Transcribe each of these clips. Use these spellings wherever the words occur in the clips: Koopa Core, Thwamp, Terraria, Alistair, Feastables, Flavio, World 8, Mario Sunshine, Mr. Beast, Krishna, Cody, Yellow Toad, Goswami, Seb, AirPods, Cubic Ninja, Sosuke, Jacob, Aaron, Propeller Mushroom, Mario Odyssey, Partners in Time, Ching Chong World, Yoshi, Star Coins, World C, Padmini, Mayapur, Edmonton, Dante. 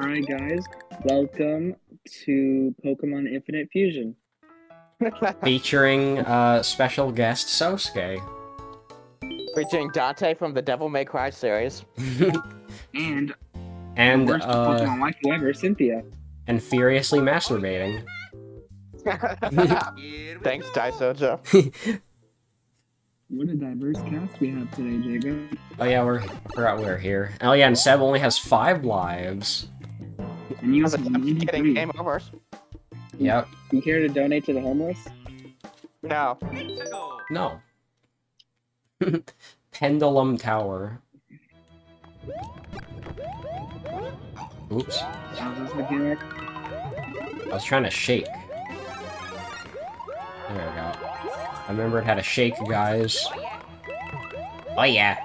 Alright guys, welcome to Pokemon Infinite Fusion. Featuring special guest Sosuke. Featuring Dante from the Devil May Cry series. and the worst Pokemon wife ever, Cynthia. And furiously masturbating. Thanks, Daisojo. What a diverse cast we have today, Jacob. Oh yeah, I forgot we're here. Oh yeah, and Seb only has 5 lives. And you getting game over. Yep. You care to donate to the homeless? No. No. Pendulum Tower. Oops. I was trying to shake. There we go. I remembered how to shake, guys. Oh yeah.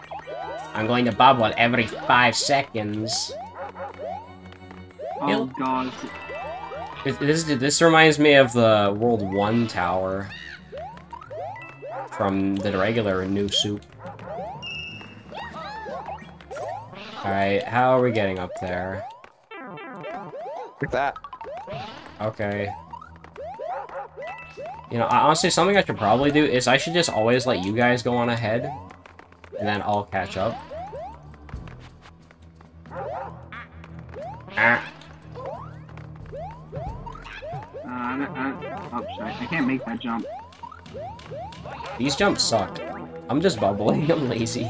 I'm going to bubble every 5 seconds. Oh god. This reminds me of the World 1 tower from the regular New Soup. Alright, how are we getting up there? Look at that. Okay. You know, honestly, something I should probably do is I should just always let you guys go on ahead, and then I'll catch up. Ah. I can't make that jump. These jumps suck. I'm just bubbling. I'm lazy.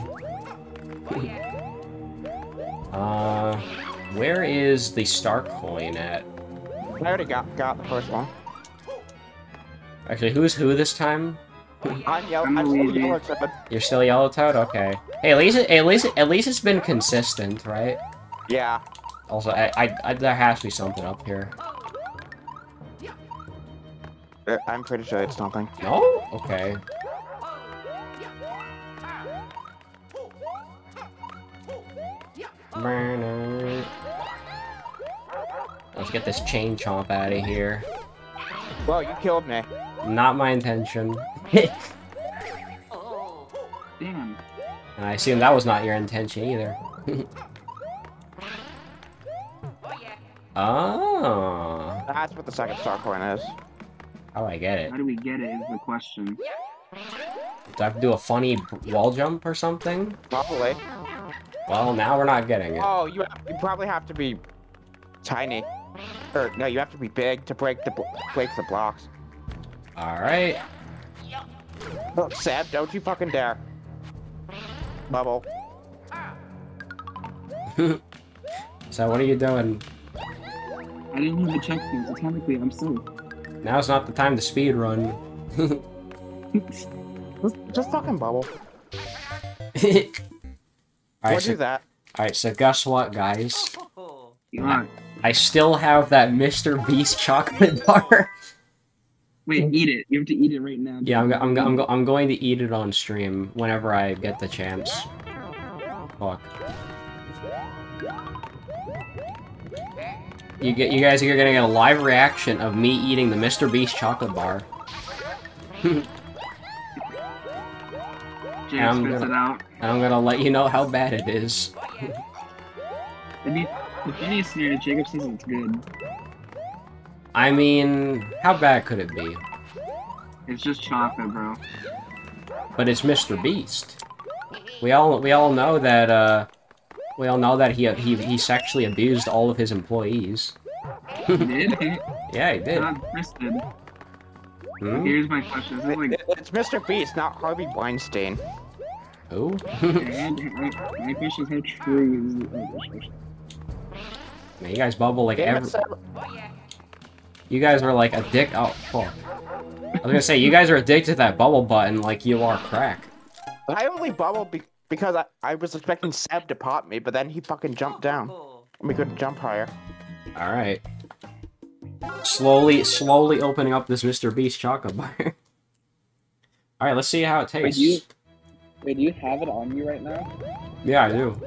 Where is the star coin at? I already got the first one. Actually, who's who this time? I'm still Yellow. You're still Yellow Toad? Okay. Hey, at least it's been consistent, right? Yeah. Also, there has to be something up here. I'm pretty sure it's something. No? Okay. Let's get this chain chomp out of here. Whoa, you killed me. Not my intention. Damn. And I assume that was not your intention either. Oh. That's what the second star coin is. How do I get it? How do we get it is the question. Do I have to do a funny wall jump or something? Probably. Well, now we're not getting it. Oh, you probably have to be tiny. Or, no, you have to be big to break the blocks. Alright. Look, Seb, don't you fucking dare. Bubble. So, what are you doing? I didn't need to check things. It's technically, I'm still. Now's not the time to speed run. just fucking bubble. Alright, do that. Alright, so guess what, guys? I still have that Mr. Beast chocolate bar. Wait, eat it. You have to eat it right now. Yeah, I'm going to eat it on stream whenever I get the chance. Fuck. You guys are gonna get a live reaction of me eating the Mr. Beast chocolate bar. And I'm gonna let you know how bad it is. If any scenario, Jacob says it's good. I mean, how bad could it be? It's just chocolate, bro. But it's Mr. Beast. We all know that. He sexually abused all of his employees. He did? Yeah, he did. Not Kristen. Hmm? Here's my question. It's Mr. Beast, not Harvey Weinstein. Who? My question is how true is the. Man, you guys bubble like every. You guys are like addicted. Oh, fuck. I was gonna say, you guys are addicted to that bubble button like you are crack. I only bubble because I was expecting Seb to pop me, but then he fucking jumped down. And we couldn't jump higher. Alright. Slowly opening up this Mr. Beast chocolate bar. Alright, let's see how it tastes. Wait, do you have it on you right now? Yeah, I do.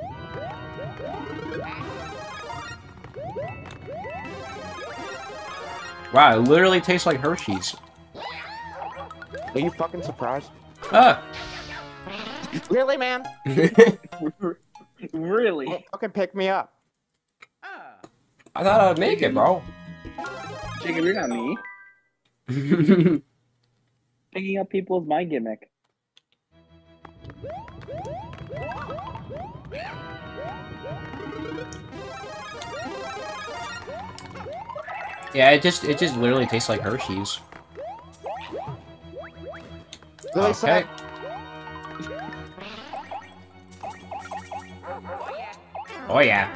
Wow, it literally tastes like Hershey's. Are you fucking surprised? Ah! Really, man? Really? Don't fucking pick me up. I thought I'd make it, bro. Jacob, you're not me. Picking up people is my gimmick. Yeah, it just literally tastes like Hershey's. Okay. Oh yeah.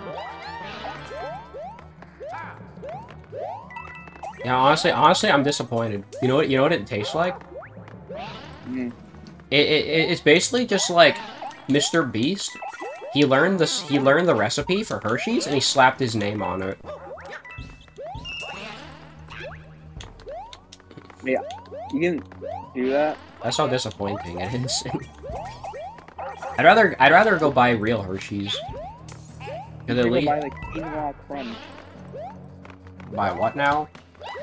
Yeah, honestly, I'm disappointed. You know what it tastes like? Mm. It's basically just like Mr. Beast. He learned the recipe for Hershey's and he slapped his name on it. Yeah, you can do that. That's how disappointing it is. I'd rather go buy real Hershey's. Cause at least buy like quinoa crunch. Buy what now?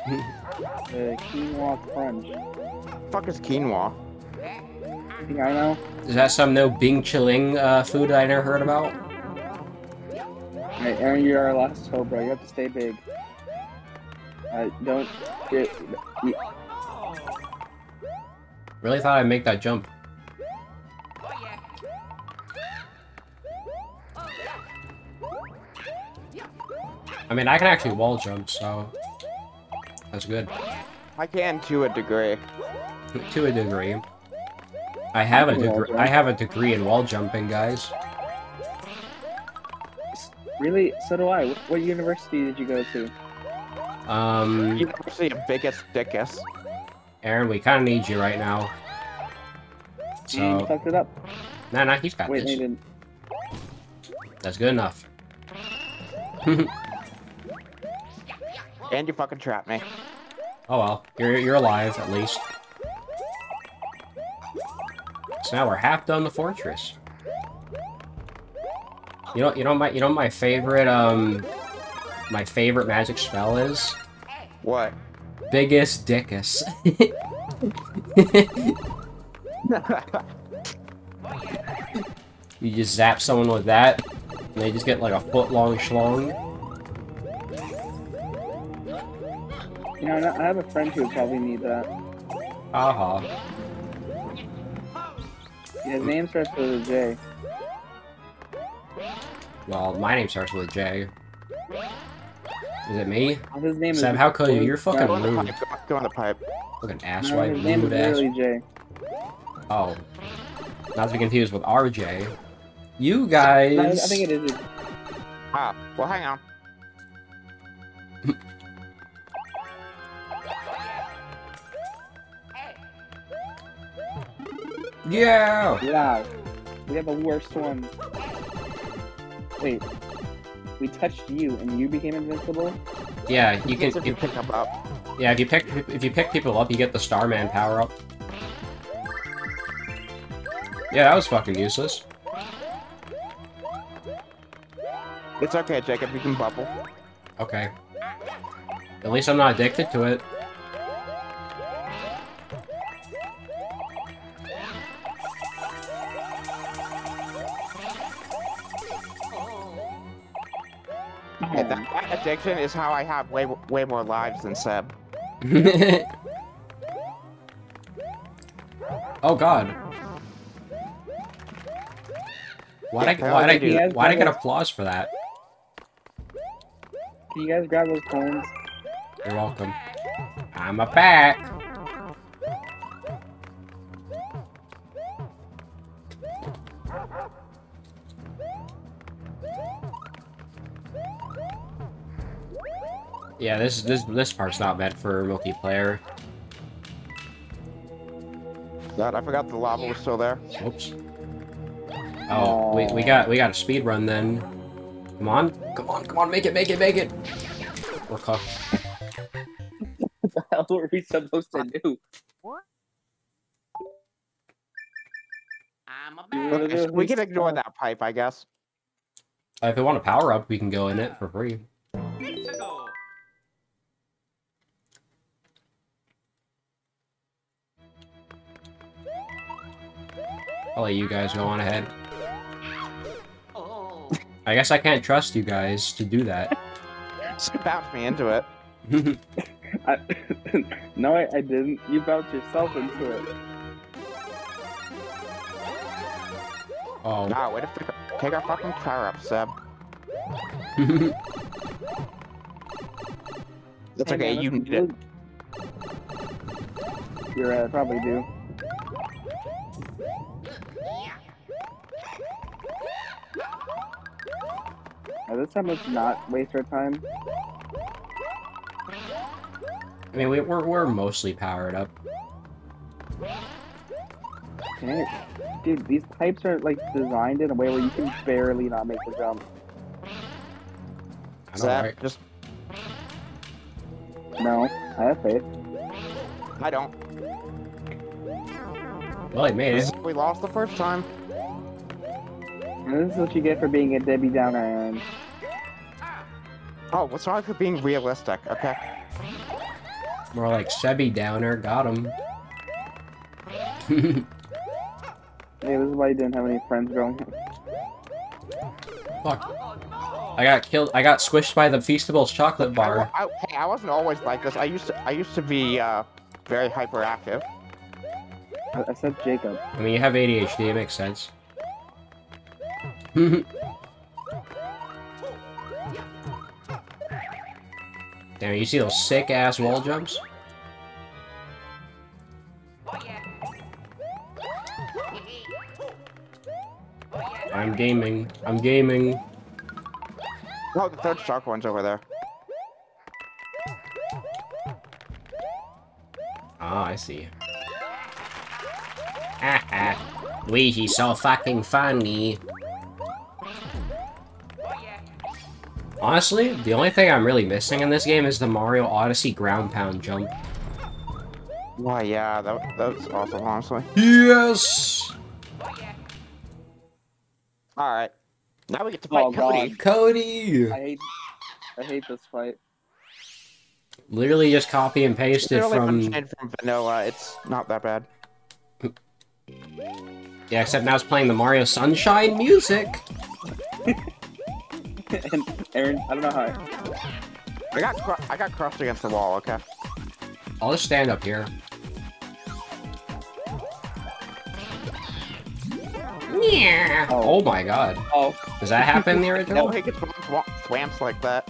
Quinoa crunch. The fuck is quinoa? I think I know. Is that some no Bing Chilling food that I never heard about? Alright, Aaron, you're our last hope, bro. You have to stay big. Don't get. Really thought I'd make that jump. I mean, I can actually wall jump, so that's good. I can to a degree. To a degree. I have a degree in wall jumping, guys. Really? So do I. What university did you go to? University of biggest dickest. Aaron, we kind of need you right now. So. He fucked it up. Nah, he's got this. Wait, he didn't. That's good enough. And you fucking trapped me. Oh well, you're alive at least. So now we're half done the fortress. You know my favorite magic spell is? What? Biggest dickus. You just zap someone with that, and they just get like a foot-long schlong. You know, I have a friend who would probably need that. Uh-huh. Yeah, his name starts with a J. Well, my name starts with a J. Is it me? His name Sam, how could you? You're fucking rude. Go on the pipe. Fucking asswipe, rude name is ass. J. Oh. Not to be confused with RJ. You guys... No, I think it is. Ah, well, hang on. Yeah! Yeah. We have the worst one. Wait. We touched you, and you became invincible. Yeah, you can. If you pick them up. Yeah, if you pick people up, you get the Starman power up. Yeah, that was fucking useless. It's okay, Jacob. You can bubble. Okay. At least I'm not addicted to it. That addiction is how I have way more lives than Seb. Oh God! Why'd I get applause for that? Can you guys grab those coins? You're welcome. I'm a pack. Yeah, this part's not bad for multiplayer. God, I forgot the lava was still there. Whoops. Oh, we got a speed run then. Come on, make it. We're caught. What the hell were we supposed to do? What? We can ignore that pipe, I guess. If we want a power up, we can go in it for free. I'll let you guys go on ahead. I guess I can't trust you guys to do that. So you bounced me into it. No, I didn't. You bounced yourself into it. Oh. Nah, wait to take our fucking power up, Seb. That's okay, you need it. You're right, I probably do. Now, this time let's not waste our time. I mean, we're mostly powered up. Okay. Dude, these pipes are like designed in a way where you can barely not make the jump. Zach, just... No, I have faith. I don't. Well, I made it. We lost the first time. And this is what you get for being a Debbie Downer, Aaron. Oh, what's wrong with being realistic? Okay. More like Sebby Downer. Got him. Hey, this is why you didn't have any friends growing up. Fuck. I got killed. I got squished by the Feastables chocolate bar. Hey, I wasn't always like this. I used to be very hyperactive. I said Jacob. I mean, you have ADHD. It makes sense. Damn, you see those sick ass wall jumps? I'm gaming. I'm gaming. Oh, the third shark one's over there. Ah, I see. Ha ha. Wee, he's so fucking funny. Honestly, the only thing I'm really missing in this game is the Mario Odyssey ground pound jump. Why, yeah, that's awesome, honestly. Yes! Alright. Now we get to fight Cody. God. Cody! I hate this fight. Literally just copy and paste it from Vanilla. It's not that bad. Yeah, except now it's playing the Mario Sunshine music. And Aaron, I don't know how. I got crushed against the wall. Okay. I'll just stand up here. Yeah. Oh my God. Oh. Does that happen in the original? No, he gets swamps like that.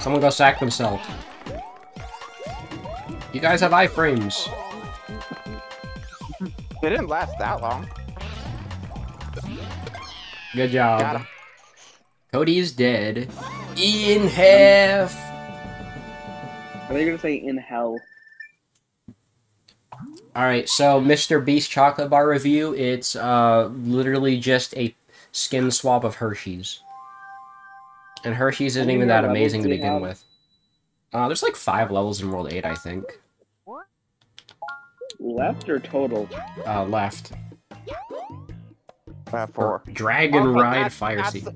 Someone go sack themselves. You guys have iframes. They didn't last that long. Good job. Cody is dead. In half. Are they gonna say in hell? Alright, so Mr. Beast chocolate bar review, it's literally just a skin swap of Hershey's. And Hershey's isn't even that amazing to begin with. There's like 5 levels in World 8, I think. Left or total? Left. 4. Dragon Ride Fire Seat.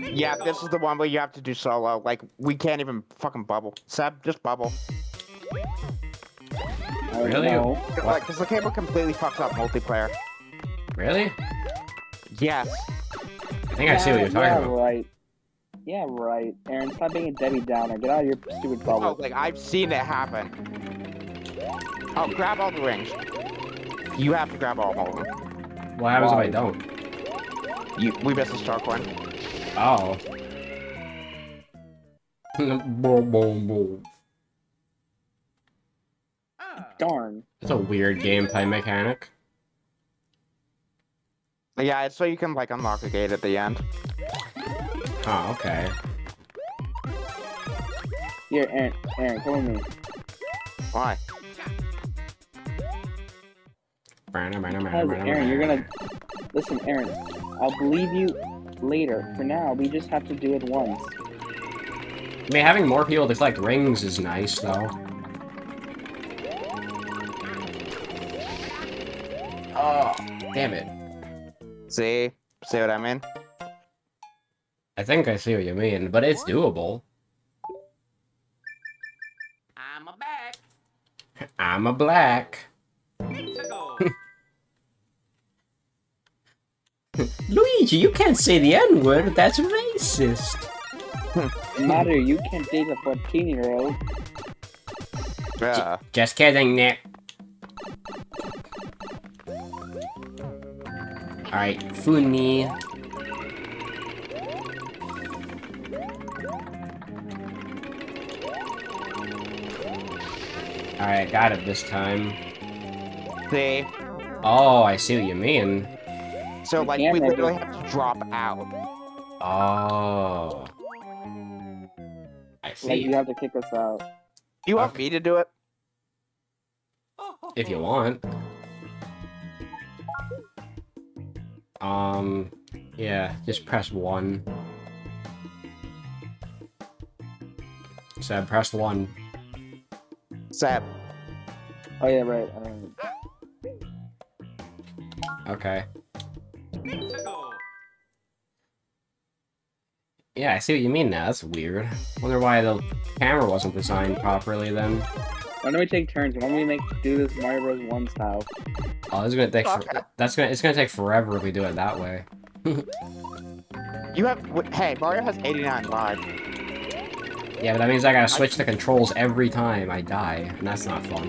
Yeah, this is the one where you have to do solo. Like, we can't even fucking bubble. Seb, just bubble. Really? Like, cause the cable completely fucks up multiplayer. Really? Yes. I think I see what you're talking about. Right. Yeah, right. Aaron, stop being a Debbie Downer. Get out of your stupid bubble. Oh, like, I've seen it happen. Oh, grab all the rings. You have to grab all of them. What happens if I don't? We missed the shark one. Oh. Boom, boom, boom. Darn. That's a weird gameplay mechanic. Yeah, it's so you can, like, unlock a gate at the end. Oh, okay. Here, Aaron, come with me. Why? Aaron, you're gonna... Listen, Aaron, I'll believe you later. For now, we just have to do it once. I mean, having more people to collect rings is nice, though. Oh, damn it. See what I mean? I think I see what you mean, but it's doable. I'm a black. I'm a black. Luigi, you can't say the N-word. That's racist. Mario, you can't date a 14-year-old. Yeah. Just kidding, Nick. Alright, Funi. Alright, I got it this time. See? Oh, I see what you mean. So, like, we literally have to drop out. Oh. I see. Like, you have to kick us out. Do you want me to do it? If you want. Yeah, just press 1. Seb, press 1. Seb. Oh, yeah, right. Okay. Yeah, I see what you mean now. That's weird. Wonder why the camera wasn't designed properly then. Why don't we take turns? Why don't we do this Mario Bros. 1 style? Oh, this is gonna take. It's gonna take forever if we do it that way. Hey, Mario has 89 lives. Yeah, but that means I gotta switch the controls every time I die, and that's not fun.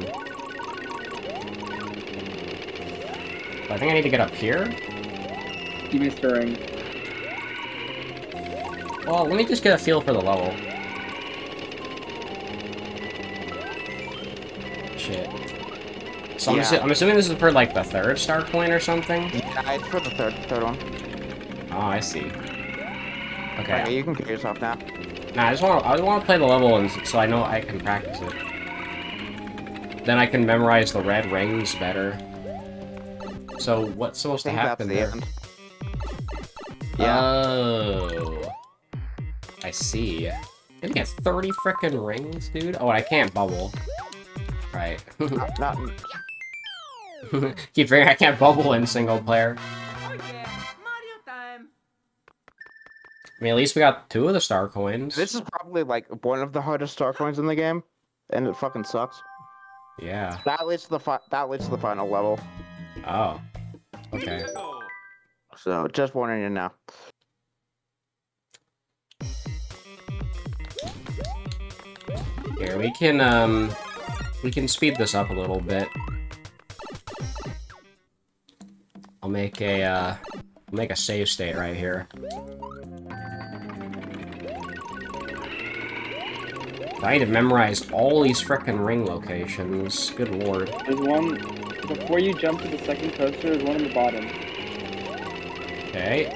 But I think I need to get up here. Keep me stirring. Well, let me just get a feel for the level. Shit. So yeah. I'm assuming this is for, like, the third star point or something? Yeah, it's for the third one. Oh, I see. Okay. Okay, you can kill yourself now. Nah, I just want to play the level and so I know I can practice it. Then I can memorize the red rings better. So, what's supposed to happen there? Yeah. Oh. I see. Did we get 30 frickin' rings, dude? Oh, and I can't bubble. Right. Keep figuring I can't bubble in single player. Oh yeah, Mario time. I mean, at least we got 2 of the star coins. This is probably like one of the hardest star coins in the game, and it fucking sucks. Yeah. That leads to the final level. Oh. Okay. So just warning you now. Here we can speed this up a little bit. I'll make a save state right here. I need to memorize all these frickin' ring locations. Good lord. There's one before you jump to the second coaster. There's one on the bottom. Okay.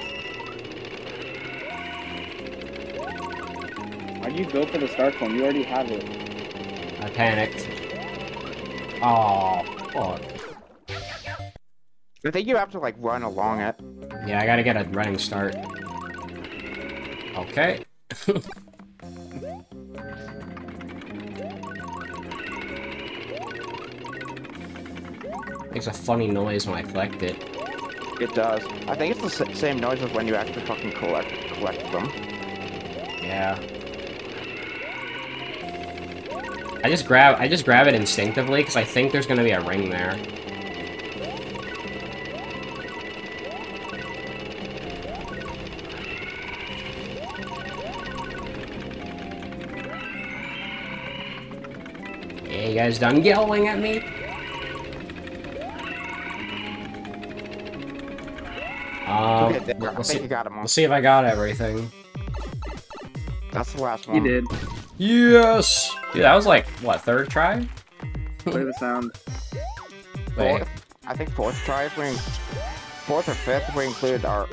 Why'd you go for the star coin? You already have it. I panicked. Oh, fuck. I think you have to, like, run along it. Yeah, I gotta get a running start. Okay. Makes a funny noise when I collect it. It does. I think it's the same noise as when you actually fucking collect them. Yeah. I just grab it instinctively because I think there's gonna be a ring there. Yeah, you guys done yelling at me? Let's see if I got everything. That's the last one. You did. Yes. Dude, that was like, what, third try? Play the sound. Wait. I think fourth try, if we fourth or fifth if we include our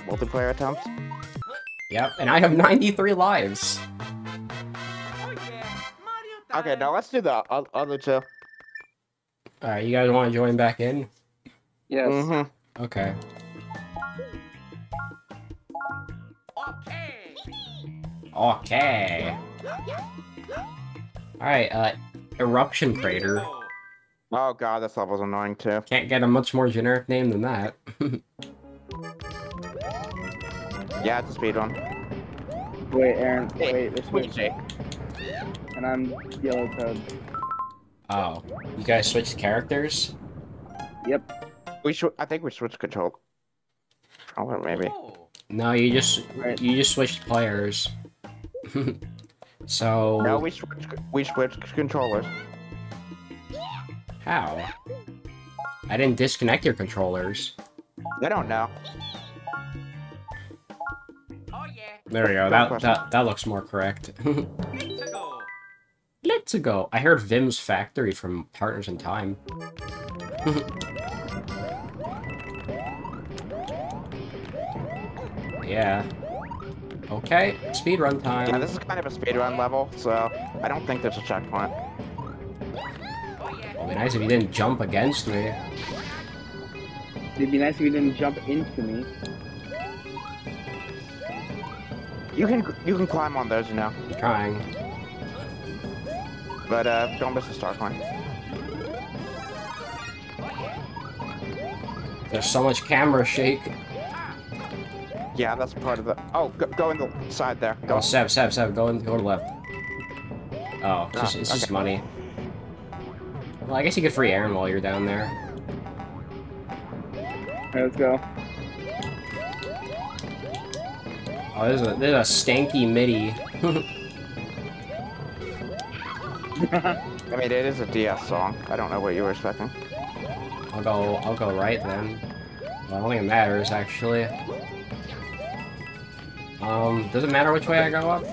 multiplayer attempts. Yep, and I have 93 lives. Okay, now let's do the other two. Alright, you guys want to join back in? Yes. Mm-hmm. Okay. Okay. Alright, Eruption Crater. Oh god, this level's annoying too. Can't get a much more generic name than that. Yeah, it's a speed one. Wait, Aaron, wait, this one's Jake. And I'm Yellow Toad. Oh. You guys switched characters? Yep. I think we switched control. Oh, maybe. No, you just switched players. So now we switch controllers. How? I didn't disconnect your controllers. I don't know. Oh yeah. There we go. That looks more correct. Let's-a-go. I heard Vim's Factory from Partners in Time. Yeah. Okay, speedrun time. Yeah, this is kind of a speedrun level, so I don't think there's a checkpoint. It'd be nice if you didn't jump against me. It'd be nice if you didn't jump into me. You can climb on those, you know. I'm trying. But don't miss the start point. There's so much camera shake. Yeah, that's part of the. Oh, go in the side there. Go. Oh, Seb, go to the left. Oh, it's just money. Well, I guess you could free Aaron while you're down there. Alright, let's go. Oh, there's a stanky MIDI. I mean, it is a DS song. I don't know what you were expecting. I'll go right then. Well, I don't think it matters actually. Does it matter which way I go up?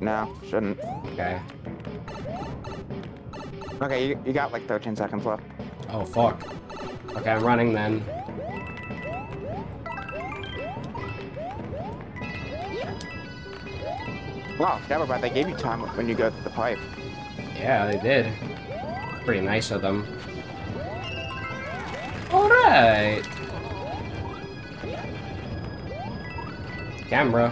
No, shouldn't. Okay. Okay, you got like 13 seconds left. Oh, fuck. Okay, I'm running then. Wow, never mind, they gave you time when you go through the pipe. Yeah, they did. Pretty nice of them. Alright! Camera.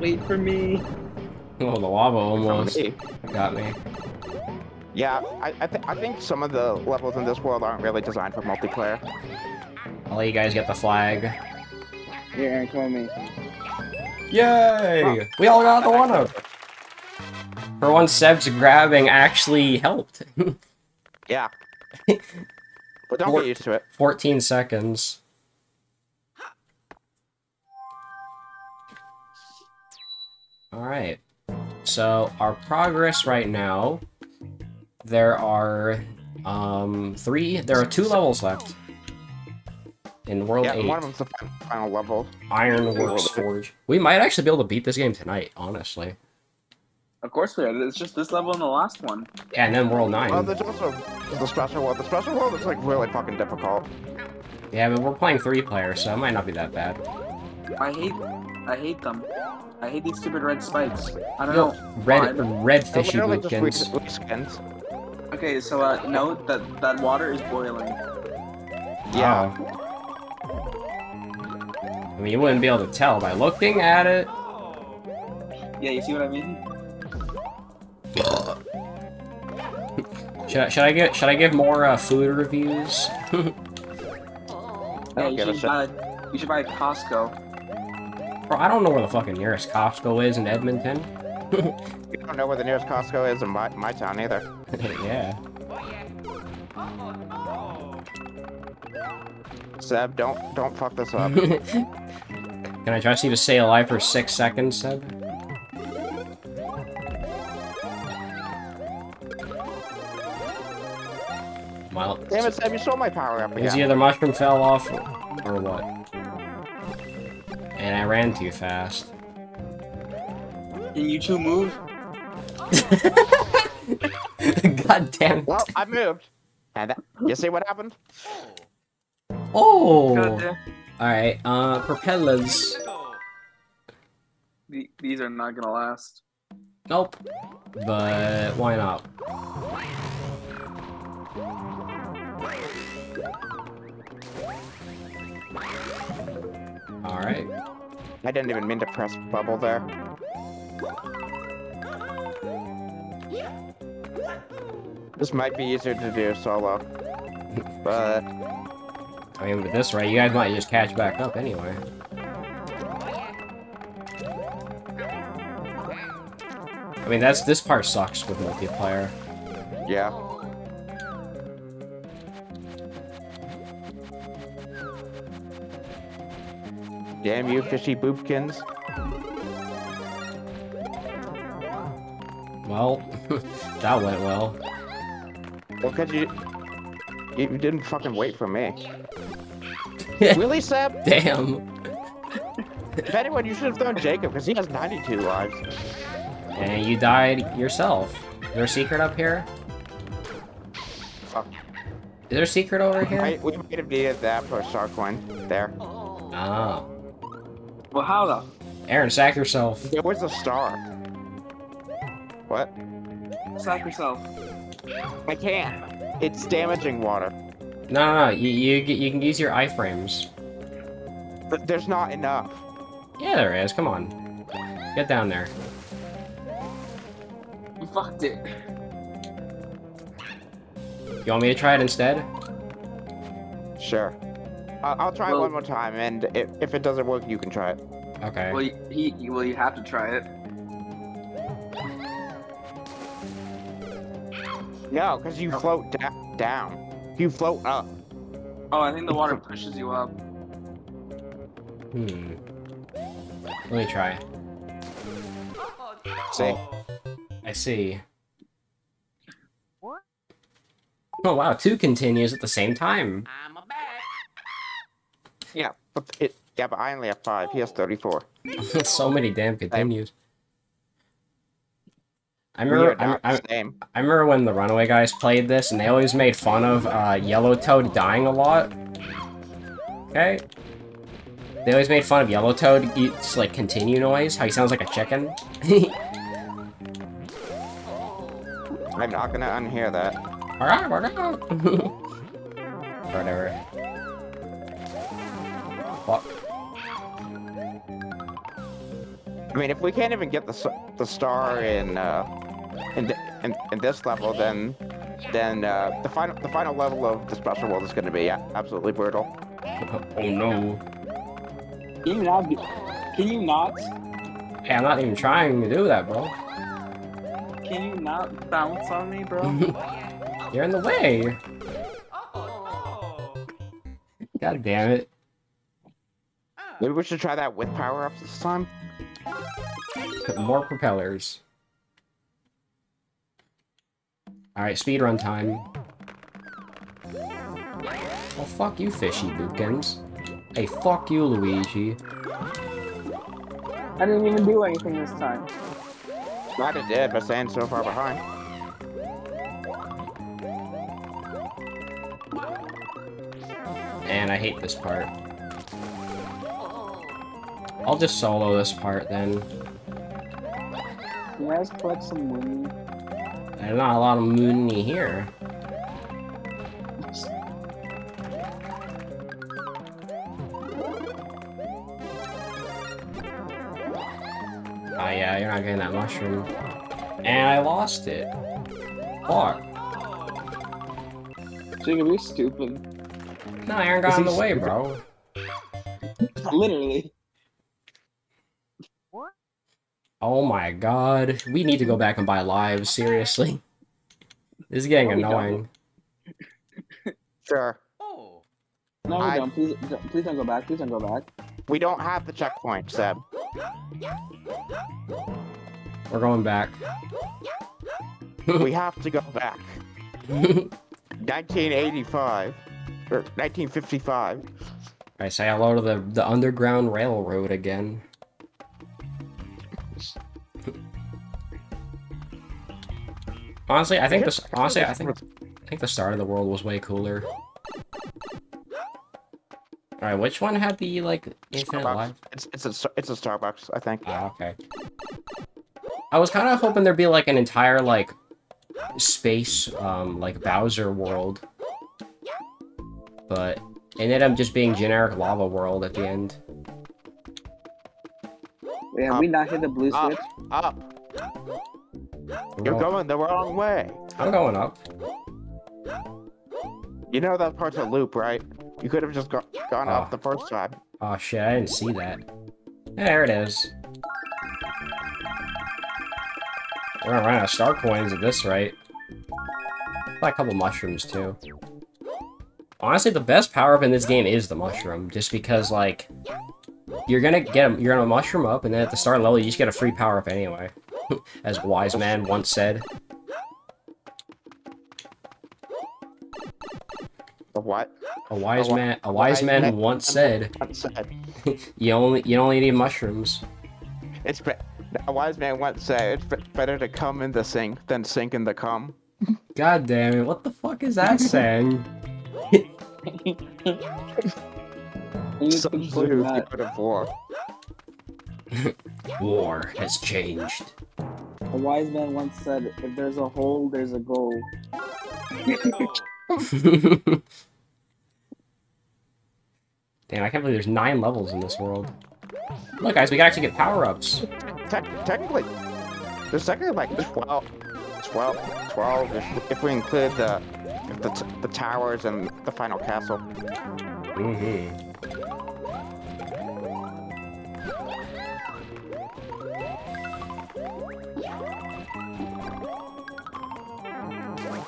Wait for me. Oh, the lava almost got me. Yeah, I think some of the levels in this world aren't really designed for multiplayer. I'll let you guys get the flag. Yeah, Aaron, call me. Yay! Wow. We all got the one-up! For once, Seb's grabbing actually helped. Yeah. But don't get used to it. 14 seconds. Alright. So, our progress right now... There are... There are 2 levels left. In World 8. Yeah, one of them's the final level. Ironworks Forge. We might actually be able to beat this game tonight, honestly. Of course we are. It's just this level and the last one. Yeah, and then World 9. Oh, there's also the special world. The special world is, like, really fucking difficult. Yeah, but we're playing 3-player, so it might not be that bad. I hate them. I hate these stupid red spikes. I don't know. Red fishy boopkins. Okay, so, note that that water is boiling. Yeah. Oh. I mean, you wouldn't be able to tell by looking at it. Yeah, you see what I mean? Should I give more food reviews? Yeah, you should buy a Costco. Bro, I don't know where the fucking nearest Costco is in Edmonton. You don't know where the nearest Costco is in my town either. Yeah. Seb, don't fuck this up. Can I trust you to stay alive for 6 seconds, Seb? Damn it, Seb, you stole my power up again. Because the other mushroom fell off, or what? And I ran too fast. Can you two move? God damn it. Well, I moved. And you see what happened? Oh! Alright, propellers. These are not gonna last. Nope. But why not? Alright. I didn't even mean to press bubble there. This might be easier to do solo. But... I mean, with this right, you guys might just catch back up anyway. I mean, this part sucks with multiplayer. Yeah. Damn you, fishy boopkins. Well, that went well. Well, could you... You didn't fucking wait for me. Really, Seb? Damn. If anyone, you should have thrown Jacob, because he has 92 lives. And you died yourself. Is there a secret up here? Fuck. Is there a secret over here? We might have needed that for a star coin. There. Oh. Well, how the? Aaron, sack yourself. There was a star. What? Sack yourself. I can't. It's damaging water. No, no, no. You can use your iframes. But there's not enough. Yeah, there is. Come on. Get down there. You fucked it. You want me to try it instead? Sure. I'll try it one more time, and if it doesn't work, you can try it. Okay. Well, you have to try it. No, because you float down. You float up. Oh, I think the water pushes you up. Hmm. Let me try. See? Oh, I see. What? Oh wow, two continues at the same time. I'm a bat. Yeah, but I only have 5. He has 34. So many damn continues. I remember when the Runaway guys played this, and they always made fun of Yellow Toad dying a lot. Okay. They always made fun of Yellow Toad, it's like continue noise, how he sounds like a chicken. I'm not gonna unhear that. Alright, whatever. Fuck. I mean, if we can't even get the star in this level, then the final level of the special world is gonna be absolutely brutal. Oh no. Can you not? Hey, I'm not even trying to do that, bro. Can you not bounce on me, bro? You're in the way. God damn it. Maybe we should try that with power-ups this time. Put more propellers. Alright, speedrun time. Oh, fuck you, fishy boopkins. Hey, fuck you, Luigi. I didn't even do anything this time. Might have did, but Sam's so far behind. And I hate this part. I'll just solo this part, then. You guys collect some money? There's not a lot of money here. Oh yeah, you're not getting that mushroom. And I lost it. Fuck. Jacob, you're stupid. No, Aaron got in the way, bro. Literally. What? Oh my god. We need to go back and buy lives, seriously. This is getting annoying. Sure. Oh. No, we don't. Please don't go back. Please don't go back. We don't have the checkpoint, Seb. We're going back. We have to go back. 1985. Or 1955. Alright, say hello to the Underground Railroad again. Honestly, I think the start of the world was way cooler. Alright, which one had the, like, infinite life? It's a Starbucks, I think. Ah, okay. I was kind of hoping there'd be, like, an entire, like, space, like, Bowser world. But it ended up just being generic lava world at the end. Wait, have we not hit the blue switch? Up! You're going the wrong way! I'm going up. You know that part's a loop, right? You could have just gone up the first time. Oh shit, I didn't see that. There it is. We're gonna run out of star coins at this rate. Buy a couple mushrooms too. Honestly, the best power up in this game is the mushroom, just because like You're gonna get him. You're gonna mushroom up, and then at the start level, you just get a free power up anyway, as wise man once said. A what? A wise man once said. You only need mushrooms. A wise man once said, it's better to come in the sink than sink in the cum. God damn it! What the fuck is that saying? War has changed. A wise man once said, if there's a hole, there's a goal. Damn, I can't believe there's 9 levels in this world. Look guys, we can actually get power-ups. Technically, there's technically like 12 if we include the towers and the final castle. Mm-hmm.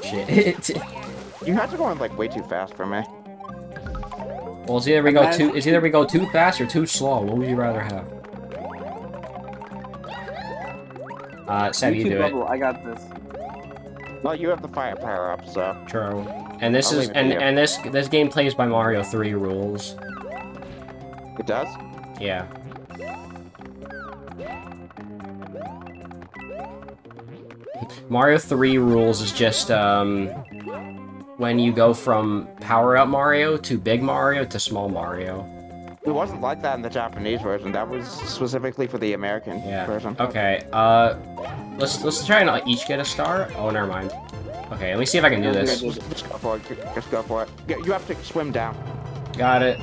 Shit. You have to go on like way too fast for me. Well, it's either we go too fast or too slow. What would you rather have? Sam, you do it. I got this. Well, you have the fire power up, so. True. And this is and this game plays by Mario 3 rules. It does? Yeah. Mario 3 rules is just, when you go from power-up Mario to big Mario to small Mario. It wasn't like that in the Japanese version. That was specifically for the American version. Okay, let's try and each get a star. Oh, never mind. Okay, let me see if I can do this. Just go for it. Just go for it. You have to swim down. Got it.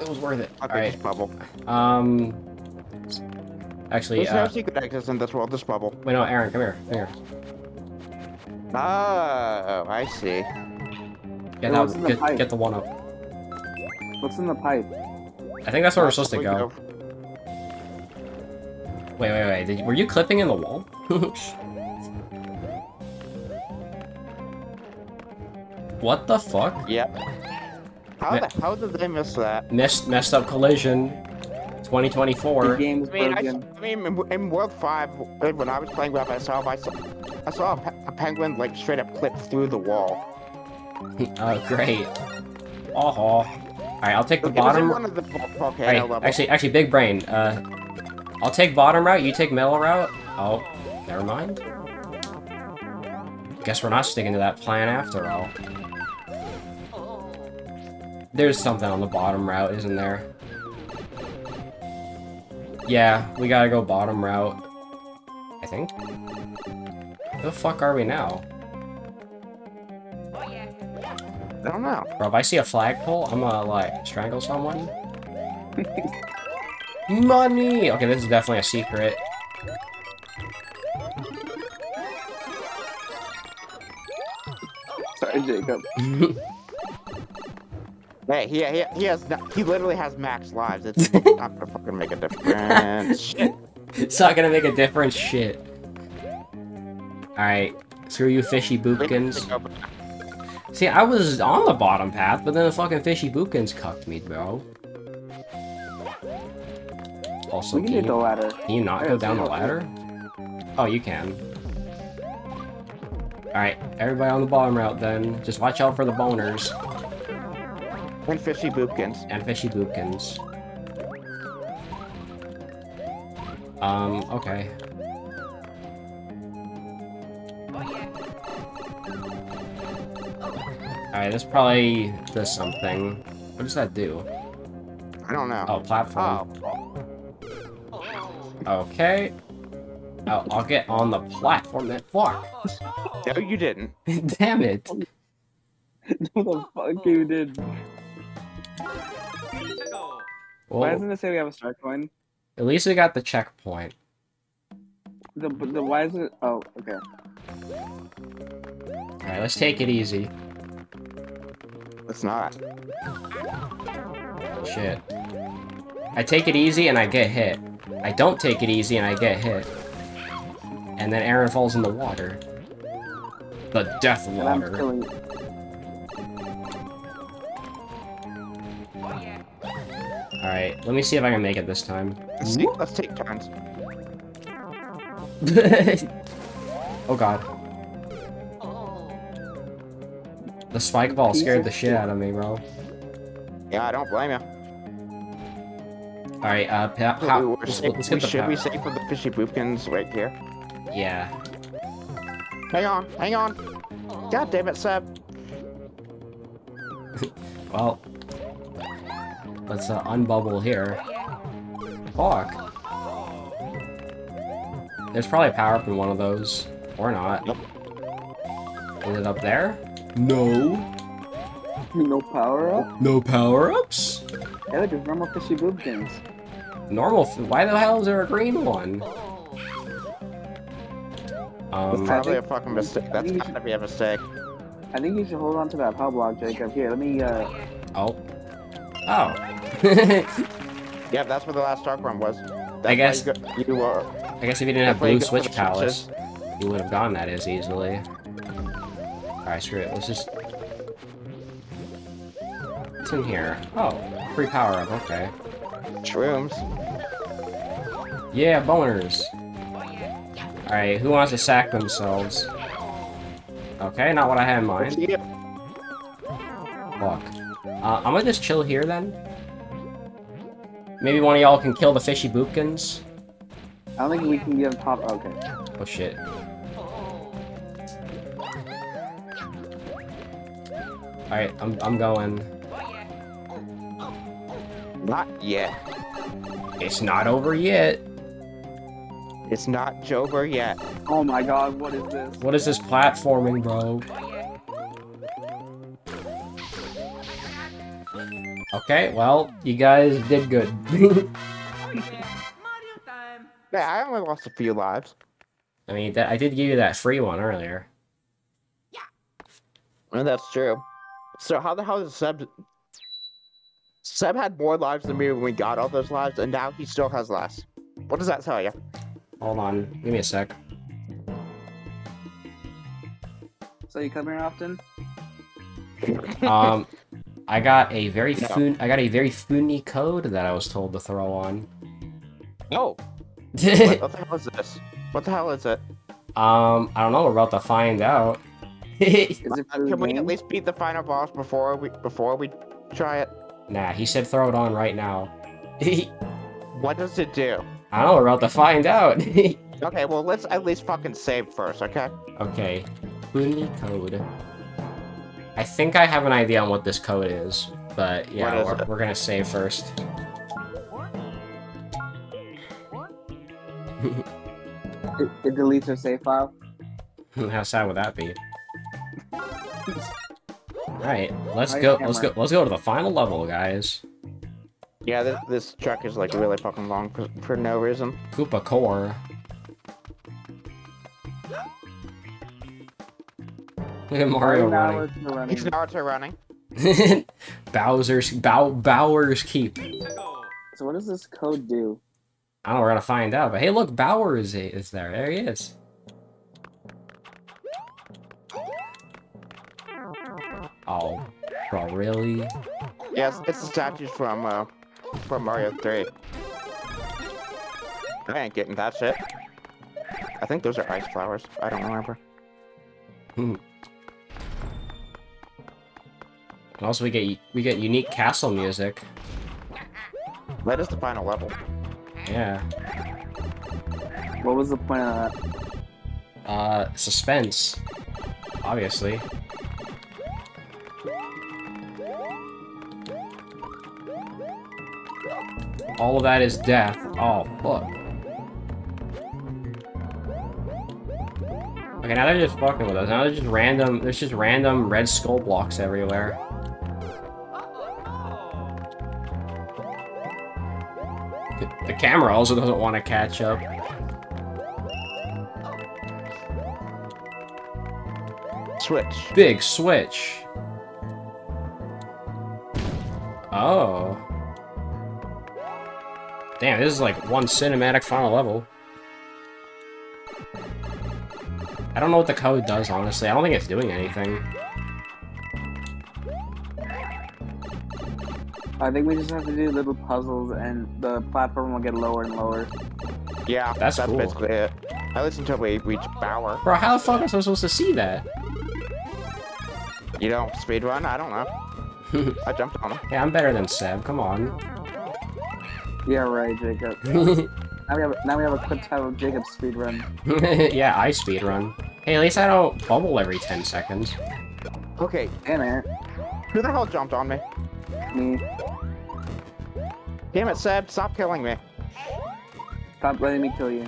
It was worth it. Okay, just bubble. Actually, there's no secret exits in this world, this bubble. Wait, no, Aaron, come here. Oh, I see. Yeah, that was good. Get the 1-up. What's in the pipe? I think that's where we're supposed to go. Wait. Were you clipping in the wall? What the fuck? Yep. How did they miss that? Messed up collision. 2024. I mean, in World 5, when I was playing by myself, I saw a penguin like straight up clip through the wall. Oh, great. Oh, all right, I'll take the bottom. One of the volcano levels. Actually, big brain. I'll take bottom route. You take middle route. Oh, never mind. Guess we're not sticking to that plan after all. There's something on the bottom route, isn't there? Yeah, we gotta go bottom route, I think. Where the fuck are we now? I don't know. Bro, if I see a flagpole, I'm gonna, like, strangle someone. Money! Okay, this is definitely a secret. Sorry, Jacob. Hey, he literally has max lives. It's not gonna fucking make a difference. Shit. It's not gonna make a difference. Shit. All right, screw you, fishy boopkins. See, I was on the bottom path, but then the fucking fishy boopkins cucked me, bro. Also, we need the ladder. Can you not go down the ladder? Oh, you can. All right, everybody on the bottom route then. Just watch out for the boners. And fishy boopkins. Okay. Alright, this probably does something. What does that do? I don't know. Oh, platform. Oh. Okay. Oh, I'll get on the platform then. Fuck! No, you didn't. Damn it. No, the fuck you did. Why doesn't it say we have a star coin? At least we got the checkpoint. Why is it? Oh, okay. Alright, let's take it easy. Let's not. Shit. I take it easy and I get hit. I don't take it easy and I get hit. And then Aaron falls in the water. The death water. Alright, let me see if I can make it this time. Let's take turns. Oh god. The spike ball scared the shit out of me, bro. Yeah, I don't blame you. Alright, should we save for the fishy poopkins right here? Yeah. Hang on, hang on. God damn it, Seb. Well, let's unbubble here. Fuck. There's probably a power up in one of those, or not. Nope. Is it up there? No. No power up? No power ups? Yeah, just normal fishy boob things. Normal? Why the hell is there a green one? That's probably a fucking mistake. That's gotta be a mistake. I think you should hold on to that power block, Jacob. Here, let me. Oh. Oh. Yeah, that's where the last dark run was. That's I guess. I guess if you didn't have blue switch palace, you would have gotten that as easily. Alright, screw it. Let's just... What's in here? Oh, free power-up, okay. Shrooms. Yeah, boners. Alright, who wants to sack themselves? Okay, not what I had in mind. Fuck. I'm gonna just chill here, then. Maybe one of y'all can kill the fishy boopkins. I don't think we can get on top. Okay. Oh shit. Alright, I'm going. Not yet. It's not over yet. It's not Joker yet. Oh my god, what is this? What is this platforming, bro? Okay, well, you guys did good. Yeah, I only lost a few lives. I mean, I did give you that free one earlier. Yeah. Well, that's true. So how the hell is Seb... Seb had more lives than me when we got all those lives, and now he still has less. What does that tell you? Hold on. Give me a sec. So you come here often? I got a very funny code that I was told to throw on. Oh! What the hell is this? What the hell is it? I don't know. We're about to find out. Can we at least beat the final boss before we try it? Nah, he said throw it on right now. What does it do? I don't know. We're about to find out. Okay, well let's at least fucking save first, okay? Okay. Funny code. I think I have an idea on what this code is, but yeah, we're gonna save first. It deletes our save file. How sad would that be? Alright, let's go to the final level, guys. Yeah, this track is like really fucking long for no reason. Koopa Core. Look at Mario running. He's Naruto running. Bowser's Keep. So what does this code do? I don't know, we're gonna find out, but hey look, Bowser is there. There he is. Oh, bro, really? Yes, it's the statues from Mario 3. I ain't getting that shit. I think those are ice flowers. I don't remember. Hmm. And also we get unique castle music. That is the final level. Yeah. What was the point of that? Suspense. Obviously. All of that is death. Oh, fuck. Okay, now they're just fucking with us. Now they're just random, there's just random red skull blocks everywhere. The camera also doesn't want to catch up. Switch. Big switch. Oh. Damn, this is like one cinematic final level. I don't know what the code does, honestly. I don't think it's doing anything. I think we just have to do little puzzles, and the platform will get lower and lower. Yeah, that's cool. Basically it. At least until we reach Bowser. Bro, how the fuck am I supposed to see that? You don't speedrun? I don't know. I jumped on him. Yeah, hey, I'm better than Seb. Come on. Yeah, right, Jacob. now we have a clip titled Jacob's Speedrun. Yeah, I speedrun. Hey, at least I don't bubble every 10 seconds. Okay, damn it. Who the hell jumped on me? Me. Damn it, Seb. Stop killing me. Stop letting me kill you.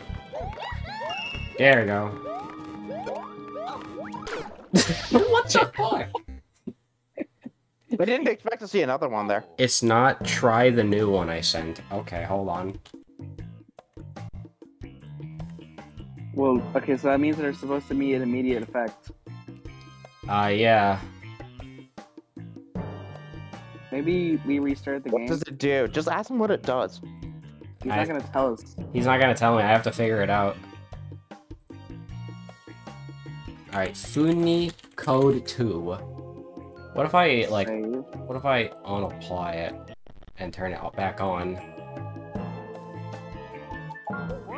There we go. What the fuck? We didn't expect to see another one there. It's not try the new one I sent. Okay, hold on. Well, okay, so that means they're supposed to be an immediate effect. Yeah. Maybe we restart the game? What does it do? Just ask him what it does. He's not gonna tell us. He's not gonna tell me. I have to figure it out. Alright, Funi Code 2. What if I, like, what if I unapply it and turn it back on?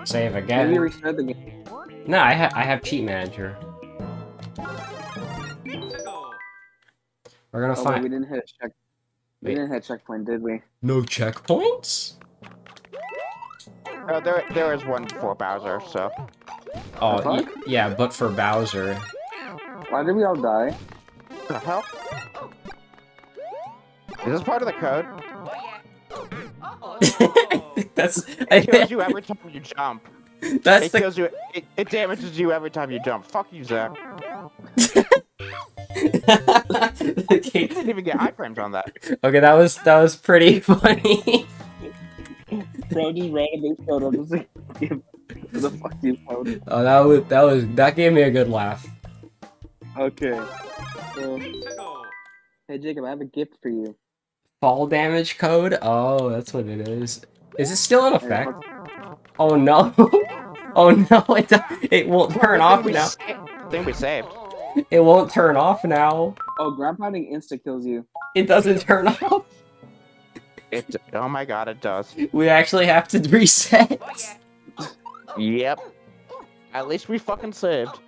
Save again. Maybe restart the game. No, I have Cheat Manager. We're gonna find. Wait, we didn't hit a check. We didn't hit a checkpoint, did we? No checkpoints? Oh, there is one for Bowser, so. Oh, yeah, but for Bowser. Why did we all die? What the hell? Is this part of the code? That's. It kills you every time you jump. That's it damages you every time you jump. Fuck you, Zach. Okay. You didn't even get iframes on that. Okay, that was pretty funny. Bro just randomly showed up and like, the fuck you phone. Oh, that gave me a good laugh. Okay. Hey Jacob, I have a gift for you. Fall damage code? Oh, that's what it is. Is it still in effect? Oh no! Oh no! It won't turn off now. I think we saved. It won't turn off now. Oh, groundpounding insta kills you. It doesn't turn off. It. Oh my god, it does. We actually have to reset. Yep. At least we fucking saved.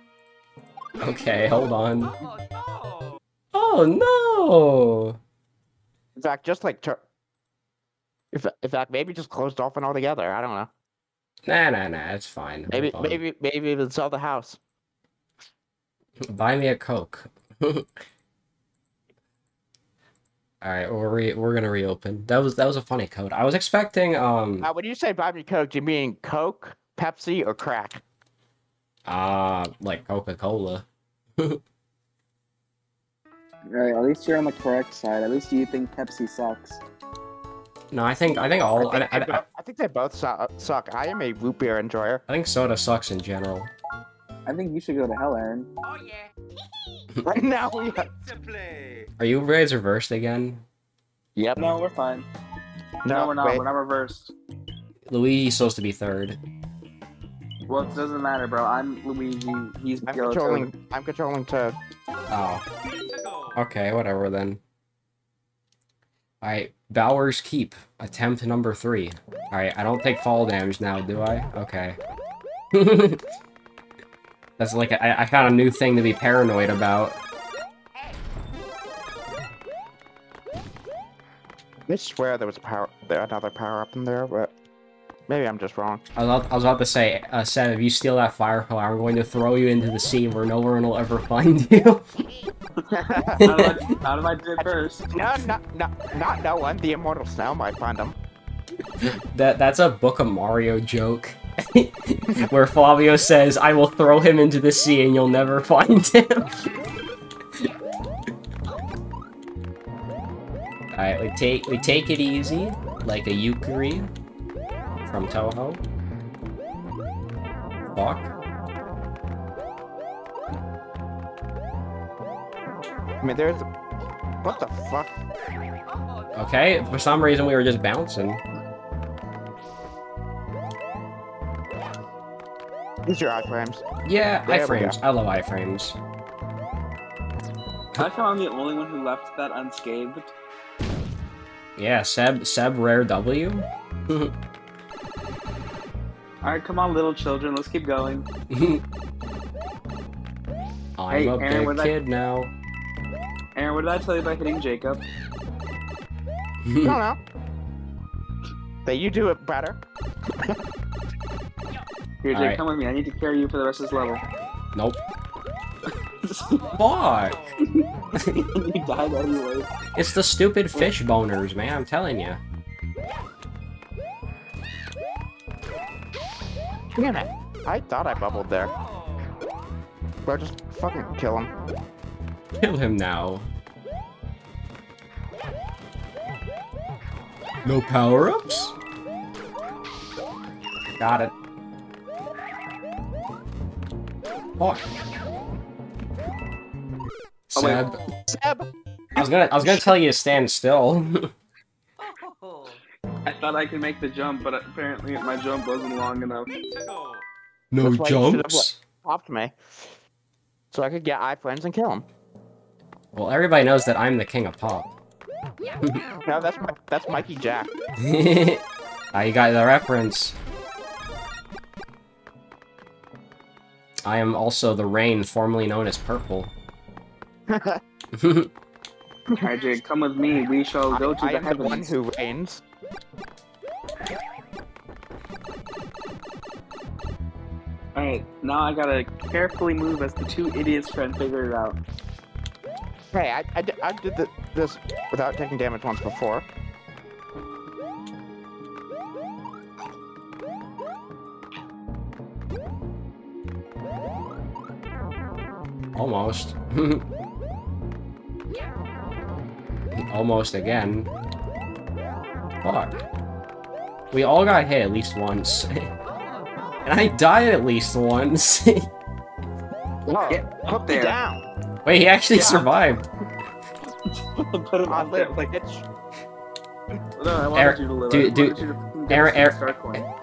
Okay, hold on. Oh no! In fact, just like in fact, maybe just closed off and altogether. I don't know. Nah, it's fine. Maybe even sell the house. Buy me a Coke. All right, we're gonna reopen. That was a funny code. I was expecting when you say buy me Coke, do you mean Coke, Pepsi, or crack? Like Coca-Cola. Right, at least you're on the correct side. At least you think Pepsi sucks. No, I think all. I think they both suck. I am a root beer enjoyer. I think soda sucks in general. I think you should go to hell, Aaron. Oh yeah. Right now we have to play. Are you guys reversed again? Yep. No, we're fine. No, we're not. Wait. We're not reversed. Luigi's supposed to be third. Well, it doesn't matter, bro. I'm Luigi. He's Yellow Toad. I'm controlling Toad. Oh. Okay, whatever then. Alright, Bowser's Keep. Attempt number 3. Alright, I don't take fall damage now, do I? Okay. That's like, I found a new thing to be paranoid about. I swear there was another power-up in there, but maybe I'm just wrong. I was about to say, Sam, if you steal that firepower, I'm going to throw you into the sea where no one will ever find you. How do I do it first? No, not no one. The immortal snail might find him. That's a Book of Mario joke. Where Flavio says, I will throw him into the sea and you'll never find him. Alright, we take it easy, like a Yukari. From Toho. Fuck. I mean, there's... What the fuck? Okay, for some reason we were just bouncing. These are iframes. Yeah, iframes. I love iframes. I found I'm the only one who left that unscathed. Yeah, Seb rare W. Alright, come on, little children, let's keep going. I'm a big kid now. Aaron, what did I tell you about hitting Jacob? I don't know. That you do it better. Here, Jake, come with me. I need to carry you for the rest of this level. Nope. Fuck! You died anyway. It's the stupid fish boners, man, I'm telling you. Damn it. I thought I bubbled there. Bro, just fucking kill him. Kill him now. No power-ups? Got it. Fuck. Seb. Oh, Seb! I was gonna tell you to stand still. I thought I could make the jump, but apparently my jump wasn't long enough. No jumps? You should have, like, popped me, so I could get eye flames and kill him. Well, everybody knows that I'm the king of pop. No, that's Mikey Jack. Ah, you got the reference. I am also the rain, formerly known as purple. Alright, Jake, come with me. We shall go to the heavens. I am the one who rains. Alright, now I gotta carefully move as the two idiots try and figure it out. Hey, I did this without taking damage once before. Almost. Almost again. Fuck. We all got hit at least once. And I died at least once. Whoa, get me down. Wait, he actually survived. Put him on there, bitch. No, I wanted you to live. Dude,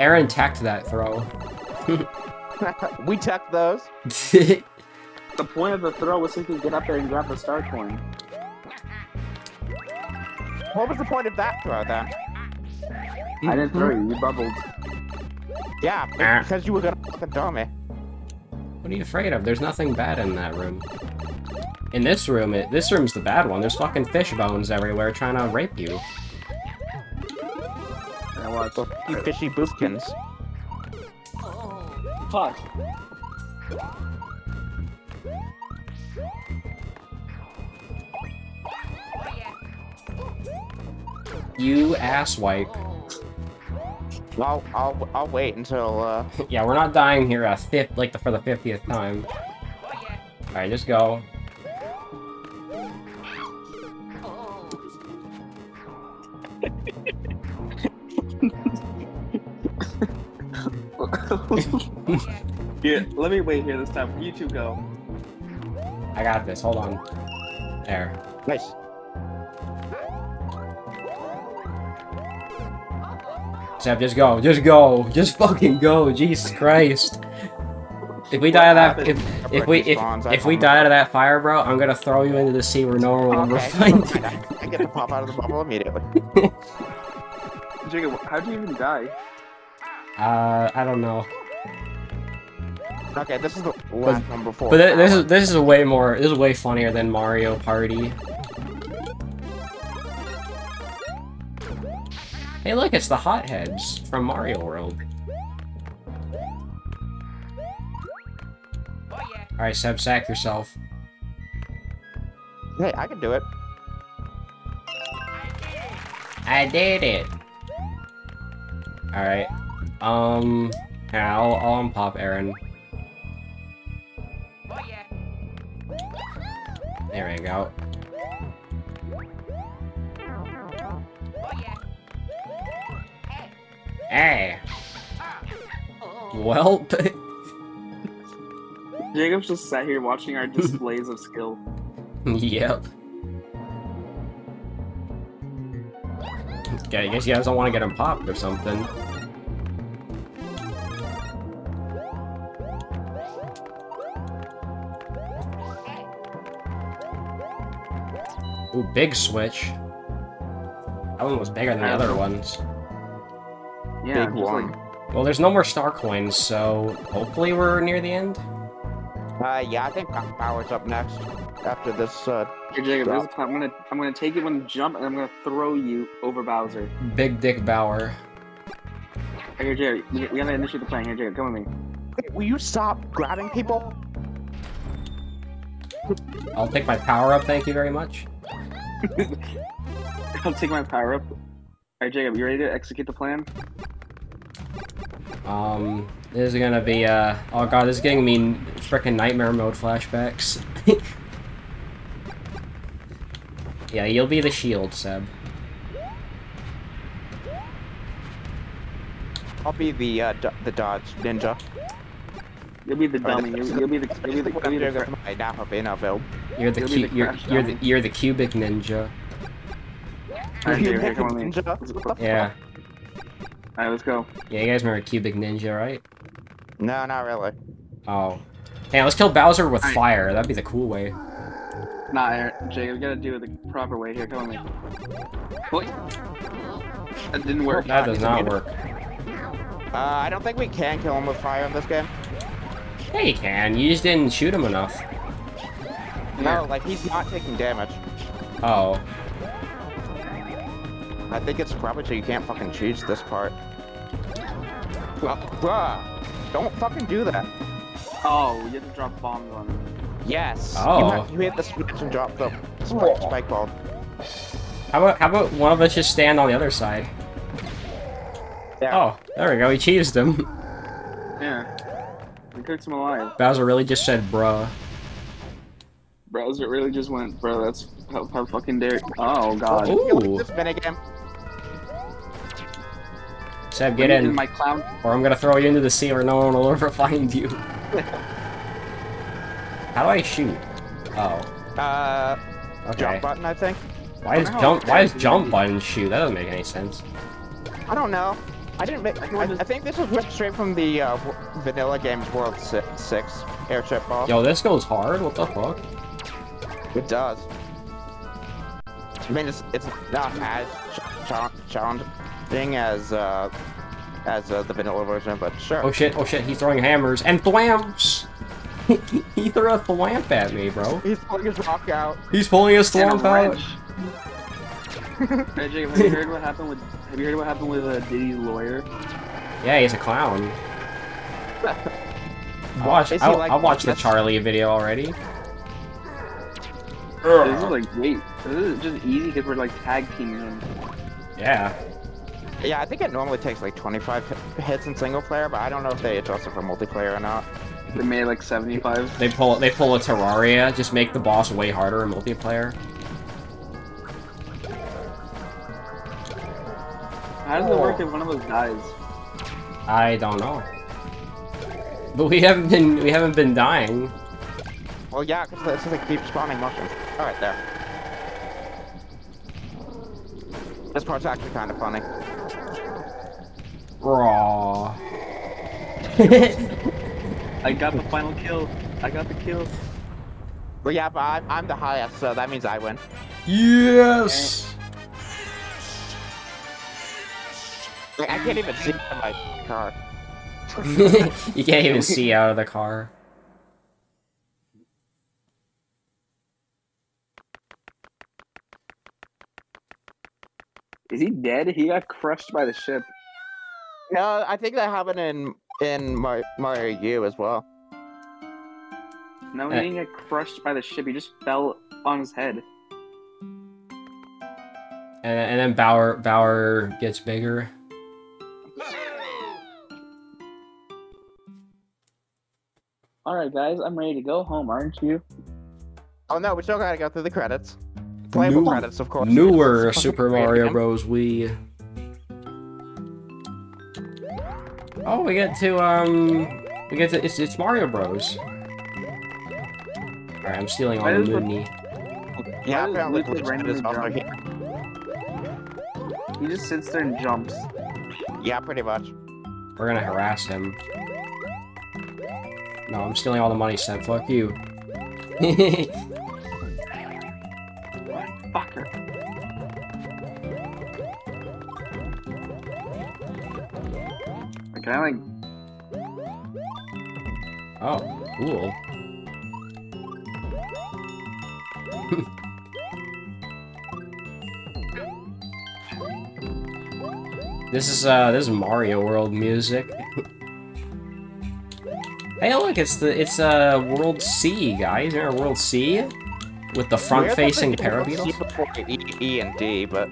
Aaron tacked that throw. We tacked those. The point of the throw was so you could get up there and grab the star coin. What was the point of that throw, then? I didn't throw you, you bubbled. Yeah, because you were gonna fucking throw me. What are you afraid of? There's nothing bad in that room. In this room, this room's the bad one. There's fucking fish bones everywhere trying to rape you. I want those fishy boopkins. Fuck. You asswipe. Well, I'll wait until, yeah, we're not dying here for the 50th time. Alright, just go. Yeah, let me wait here this time. You two go. I got this, hold on. There. Nice. Seb, just go, just fucking go, Jesus Christ. If we die of that, if we die out of that fire, bro, I'm gonna throw you into the sea where no one will ever find you. I get to pop out of the bubble immediately. Jacob, how do you even die? I don't know. Okay, this is the last number 4. But this is way more, this is way funnier than Mario Party. Hey, look, it's the hotheads from Mario World. Alright, Seb, sack yourself. Hey, I can do it. I did it! Alright. Yeah, I'll unpop Aaron. There we go. Hey. Well, Jacob's just sat here watching our displays of skill. Yep. Okay, I guess you guys don't want to get him popped or something. Ooh, big switch. That one was bigger than the other ones. Yeah, big one. Well, there's no more star coins, so hopefully we're near the end. Yeah, I think power's up next. After this, Here, Jacob, this is I'm gonna take you one jump, and I'm gonna throw you over Bowser. Big Dick Bauer. Here, Jacob, we gotta initiate the plan. Here, Jacob, come with me. Hey, will you stop grabbing people? I'll take my power up, thank you very much. I'll take my power up. Alright, Jacob, you ready to execute the plan? This is gonna be, oh god, this is getting me frickin' nightmare mode flashbacks. Yeah, you'll be the shield, Seb. I'll be the dodge ninja. You'll be the dummy. You're the Cubic Ninja. Alright, here, come on, ninja. Yeah. Alright, let's go. Yeah, you guys remember Cubic Ninja, right? No, not really. Oh. Hey, let's kill Bowser with fire. That'd be the cool way. Nah, Aaron, Jake, we gotta do it the proper way. Here, come on, me. That didn't work. That does not work. I don't think we can kill him with fire in this game. Yeah, you can. You just didn't shoot him enough. No, like, he's not taking damage. Oh. I think it's probably so you can't fucking choose this part. Well, bruh! Don't fucking do that. Oh, you have to drop bombs on him. Yes. Oh. You hit the switch and drop the spike ball. How about one of us just stand on the other side? Yeah. Oh, there we go. We cheesed him. Yeah. We cooked him alive. Bowser really just said, bruh. Bowser really just went, bro, that's how fucking dare. Oh, god. Ooh. Seb, get in. My clown. Or I'm gonna throw you into the sea where no one will ever find you. How do I shoot? Oh. Okay. Jump button, I think. Why is jump button shoot? That doesn't make any sense. I don't know. I think this was ripped straight from the Vanilla Games World 6 airship ball. Yo, this goes hard. What the fuck? It does. I mean, it's not as challenging as the vanilla version, but sure. Oh shit, he's throwing hammers and thwamps! He threw a thwamp at me, bro. He's pulling his rock out. He's pulling his thwamp out. Hey, Jacob, have you heard what happened with Diddy's lawyer? Yeah, he's a clown. I watched the Charlie video already. This is like, wait, this is just easy because we're like tag teaming him. Yeah. Yeah, I think it normally takes like 25 hits in single player, but I don't know if they adjust it for multiplayer or not. They made like 75. They pull a Terraria, just make the boss way harder in multiplayer. How does it work if one of us dies? I don't know. But we haven't been dying. Well, yeah, because they keep spawning mushrooms. Alright, there. This part's actually kind of funny. Raw. I got the final kill. I got the kill. Well, yeah, but I'm the highest, so that means I win. Yes! Okay. I can't even see out of my car. You can't even see out of the car. Is he dead? He got crushed by the ship. No, I think that happened in Mario U as well. No, he didn't get crushed by the ship. He just fell on his head. And then Bauer gets bigger. All right, guys, I'm ready to go home, aren't you? Oh no, we still gotta go through the credits. Playable credits, of course. Newer Super Mario Bros. Wii. Oh, we get to it's Mario Bros. Alright, I'm stealing all the Mooney. Yeah, apparently Glitch is also here. He just sits there and jumps. Yeah, pretty much. We're gonna harass him. No, I'm stealing all the money, Sam. Fuck you. Fucker. Can I, like... Oh, cool. This is Mario World music. Hey, look, it's World C, guys. Remember World C? With the front-facing parabeetles? It's before E and D, but...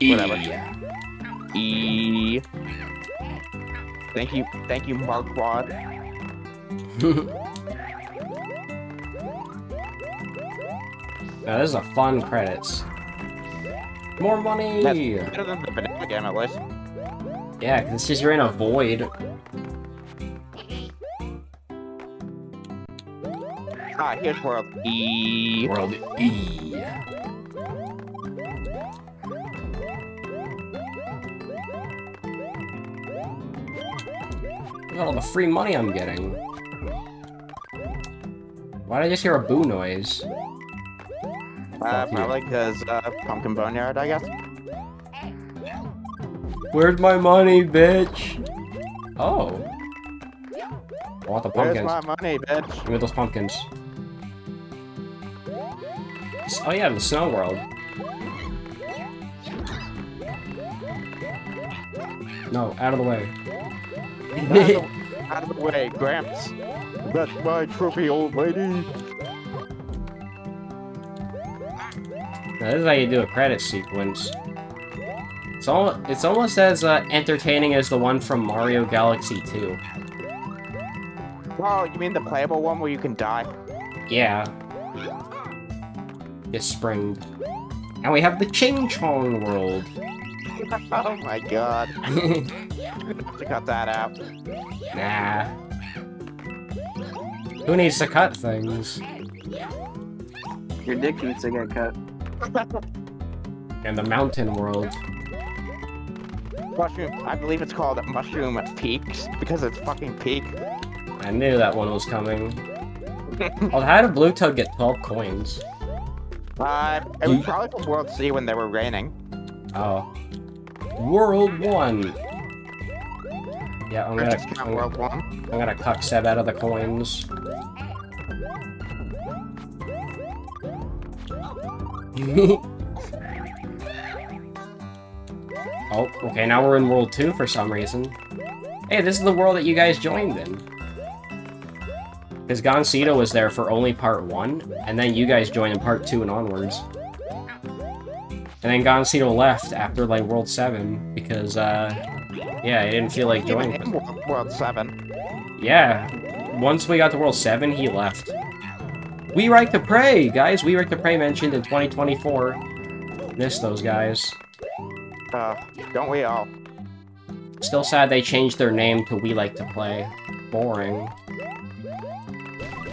Whatever. E. Thank you, Mark Rod. Now, this is a fun credits. More money! That's better than the banana game, at least. Yeah, because it's just you're in a void. Ah, here's World E. World E. Look at all the free money I'm getting. Why did I just hear a boo noise? Probably because, Pumpkin Boneyard, I guess. Where's my money, bitch? Oh. I want the pumpkins. Where's my money, bitch? Give me those pumpkins. Oh yeah, the Snow World. No, out of the way. out of the way, Gramps. That's my trophy, old lady. Now, this is how you do a credit sequence. It's almost as entertaining as the one from Mario Galaxy 2. Well, you mean the playable one where you can die? Yeah. This spring. And we have the Ching Chong World. Oh my god. To cut that out. Nah. Who needs to cut things? Your dick needs to get cut. And the Mountain World. Mushroom. I believe it's called Mushroom Peaks because it's fucking peak. I knew that one was coming. Oh, how did Blue Toad get 12 coins? It was probably from World C when they were raining. Oh. World 1! Yeah, I'm gonna cuck Seb out of the coins. Oh, okay, now we're in World 2 for some reason. Hey, this is the world that you guys joined in. Because Goncito was there for only part 1, and then you guys joined in part 2 and onwards. And then Goncito left after, like, World 7, because, yeah, he didn't feel like joining. World 7. Yeah. Once we got to World 7, he left. We Like to Pray, guys! We Like to Pray mentioned in 2024. Missed those guys. Don't we all? Still sad they changed their name to We Like to Play. Boring.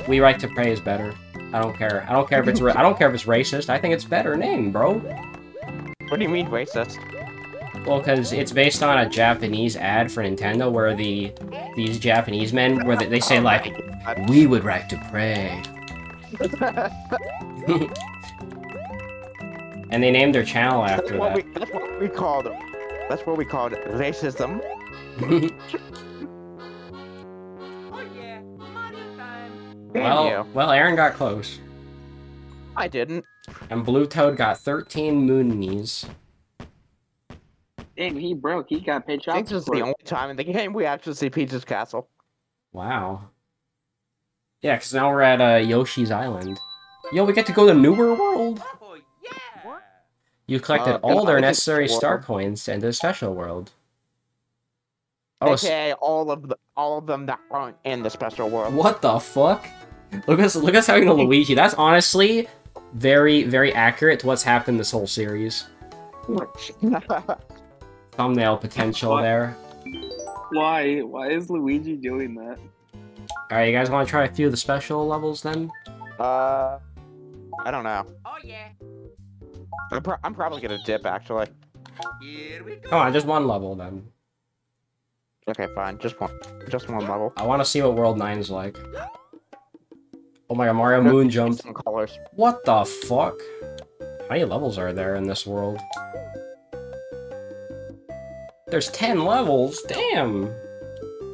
We Right to Pray is better. I don't care. I don't care if it's racist. I think it's a better name, bro. What do you mean racist? Well, because it's based on a Japanese ad for Nintendo where these Japanese men where they say like, we would like to pray. And they named their channel after that. That's what we called them. That's what we called racism. Well, Aaron got close. I didn't. And Blue Toad got 13 Moonies. Damn, he broke. He got paid chocolate. This is the only time in the game we actually see Peach's Castle. Wow. Yeah, because now we're at Yoshi's Island. Yo, we get to go to Newer World? Oh, yeah. You collected all their necessary star coins to enter the special world. Oh, AKA all of them that aren't in the special world. What the fuck? Look at having a Luigi. That's honestly very, very accurate to what's happened this whole series. Thumbnail potential there. Why? Why is Luigi doing that? Alright, you guys want to try a few of the special levels then? I don't know. Oh yeah. I'm probably gonna dip actually. Here we go. Come on, just one level then. Okay, fine. Just one level. I want to see what World 9 is like. Oh my god, Mario Moon jumped. What the fuck? How many levels are there in this world? There's 10 levels? Damn!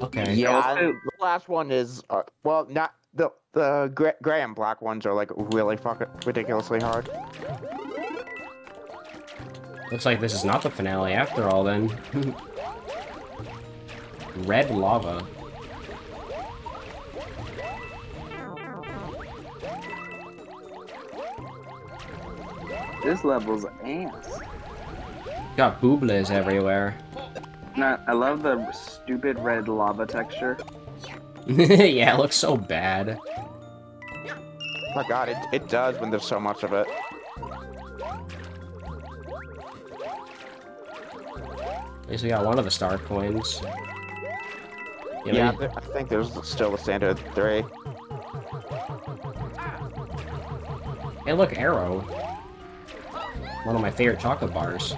Okay. Yeah, the last one is well, not the gray and black ones are like really fucking ridiculously hard. Looks like this is not the finale after all, then. Red lava. This level's ass. Got boobles everywhere. No, I love the stupid red lava texture. Yeah, it looks so bad. Oh my god, it does when there's so much of it. At least we got one of the star coins. You know, yeah, I think there's still a standard 3. Hey, look, Arrow. One of my favorite chocolate bars.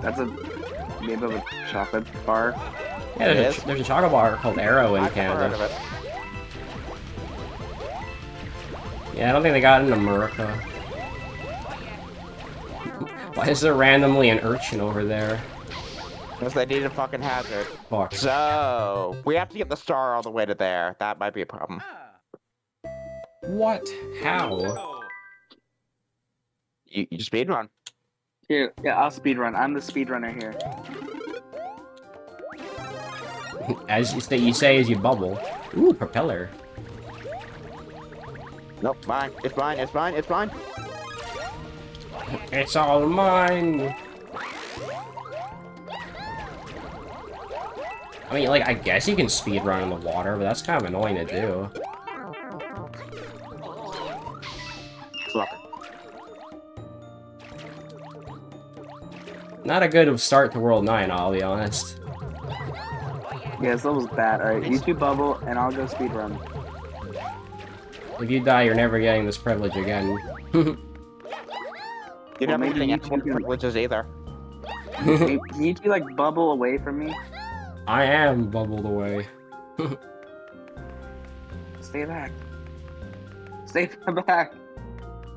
That's a name of a chocolate bar. Yeah, there's a chocolate bar called Arrow in Canada. Heard of it. Yeah, I don't think they got it in America. Why is there randomly an urchin over there? Because they need a fucking hazard. Fuck. So, we have to get the star all the way to there. That might be a problem. What? How? You speedrun. Here, yeah, I'll speedrun. I'm the speedrunner here. As you say as you bubble. Ooh, propeller. Nope, mine. It's mine, it's mine, it's mine. It's all mine. I mean, like, I guess you can speedrun in the water, but that's kind of annoying to do. Not a good start to World 9, I'll be honest. Yeah, this level's bad. Alright, you two bubble, and I'll go speedrun. If you die, you're never getting this privilege again. You don't have any privileges either. Can you two, like, bubble away from me? I am bubbled away. Stay back. Stay back.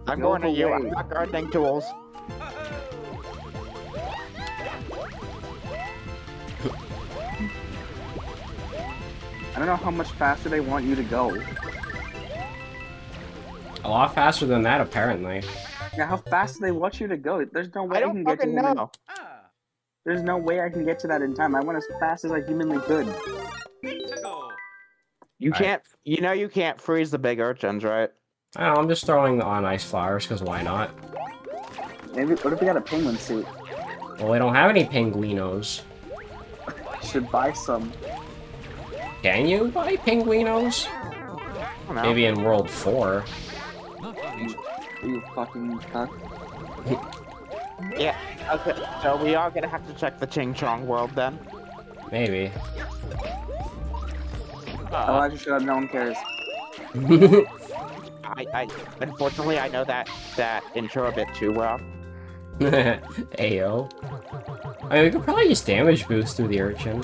I'm going to you. I'm not gardening tools. I don't know how much faster they want you to go. A lot faster than that, apparently. Yeah, how fast do they want you to go? There's no way I can get to that. There's no way I can get to that in time. I went as fast as I humanly could. You can't. You know you can't freeze the big urchins, right? I don't know, I'm just throwing on ice flowers because why not? Maybe. What if we got a penguin suit? Well, we don't have any pinguinos. Should buy some. Can you buy pinguinos? Maybe in World 4. You fucking cuck. Yeah, okay, so we are gonna have to check the Ching Chong World then. Maybe. Oh, I just should have known cares. Unfortunately, I know that intro a bit too well. Ayo. I mean, we could probably use damage boost through the urchin.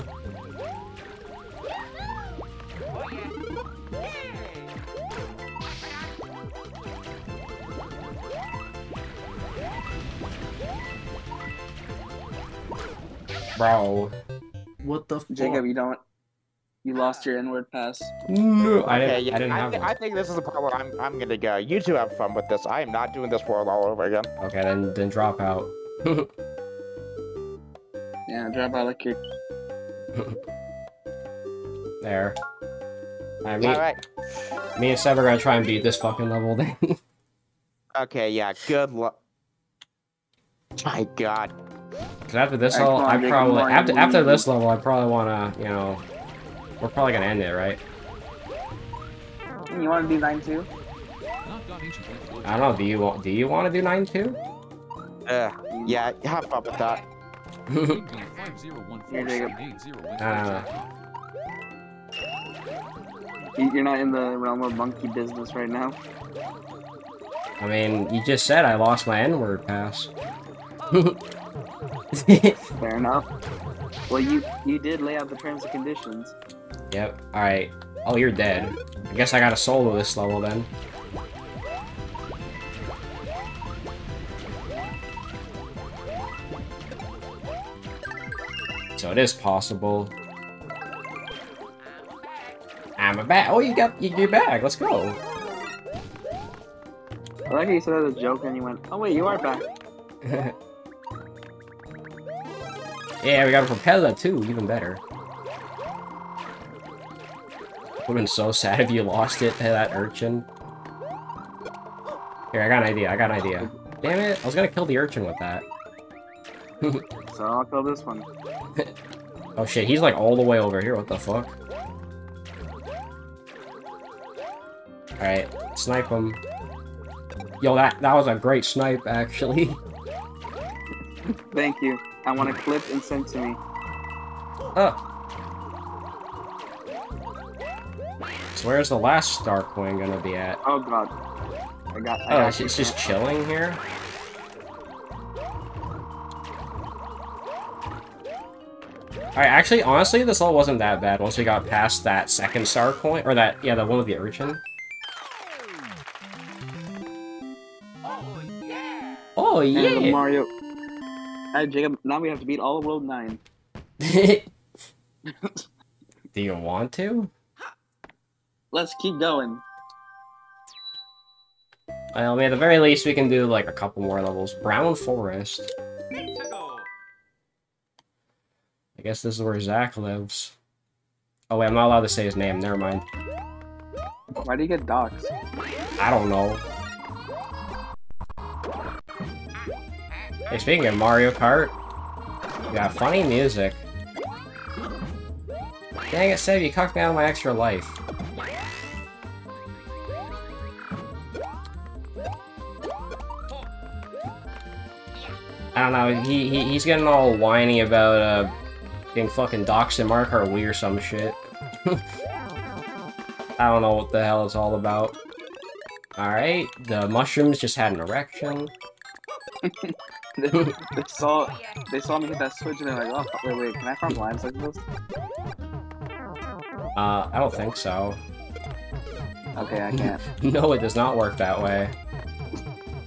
Bro. What the fuck? Jacob, you lost your inward pass. No, I didn't have one. I think this is the part where I'm gonna go. You two have fun with this. I am not doing this world all over again. Okay, then drop out. Yeah, drop out like you. There. Alright, me and Seb are gonna try and beat this fucking level then. Okay, yeah, good luck. My god. Cause after this level, I probably wanna, you know, we're probably gonna end it, right? You wanna do 9-2? I don't know. Do you wanna do 9-2? Yeah. Have fun with that. You're not in the realm of monkey business right now. I mean, you just said I lost my N-word pass. Fair enough. Well, you did lay out the terms and conditions. Yep. Alright. Oh, you're dead. I guess I gotta solo this level then. so it is possible. I'm a bag. Oh, you got your bag. Let's go. I like how you said that as a joke and you went, oh wait, you are back. Yeah, we got a propeller too. Even better. Would've been so sad if you lost it to that urchin. Here, I got an idea. Damn it! I was gonna kill the urchin with that. So I'll kill this one. Oh shit, he's like all the way over here. What the fuck? Alright, snipe him. Yo, that was a great snipe, actually. Thank you. I want a clip and send to me. Oh. So where's the last star coin gonna be at? Oh god. It's just chilling here? Alright, actually, honestly, this all wasn't that bad once we got past that second star coin, or that, yeah, the one with the urchin. Oh, yeah! Mario. Alright, Jacob, now we have to beat all of World 9. Do you want to? Let's keep going. Well, I mean, at the very least, we can do, like, a couple more levels. Brown Forest. I guess this is where Zach lives. Oh, wait, I'm not allowed to say his name. Never mind. Why do you get doxxed? I don't know. Hey, speaking of Mario Kart, you got funny music. Dang it, Seb, you cucked me out of my extra life. I don't know, he's getting all whiny about being fucking doxxed in Mario Kart Wii or some shit. I don't know what the hell it's all about. Alright, the mushrooms just had an erection. they saw me hit that switch and they're like, oh, wait, can I farm limes like this? I don't think so. Okay, I can't. No, it does not work that way.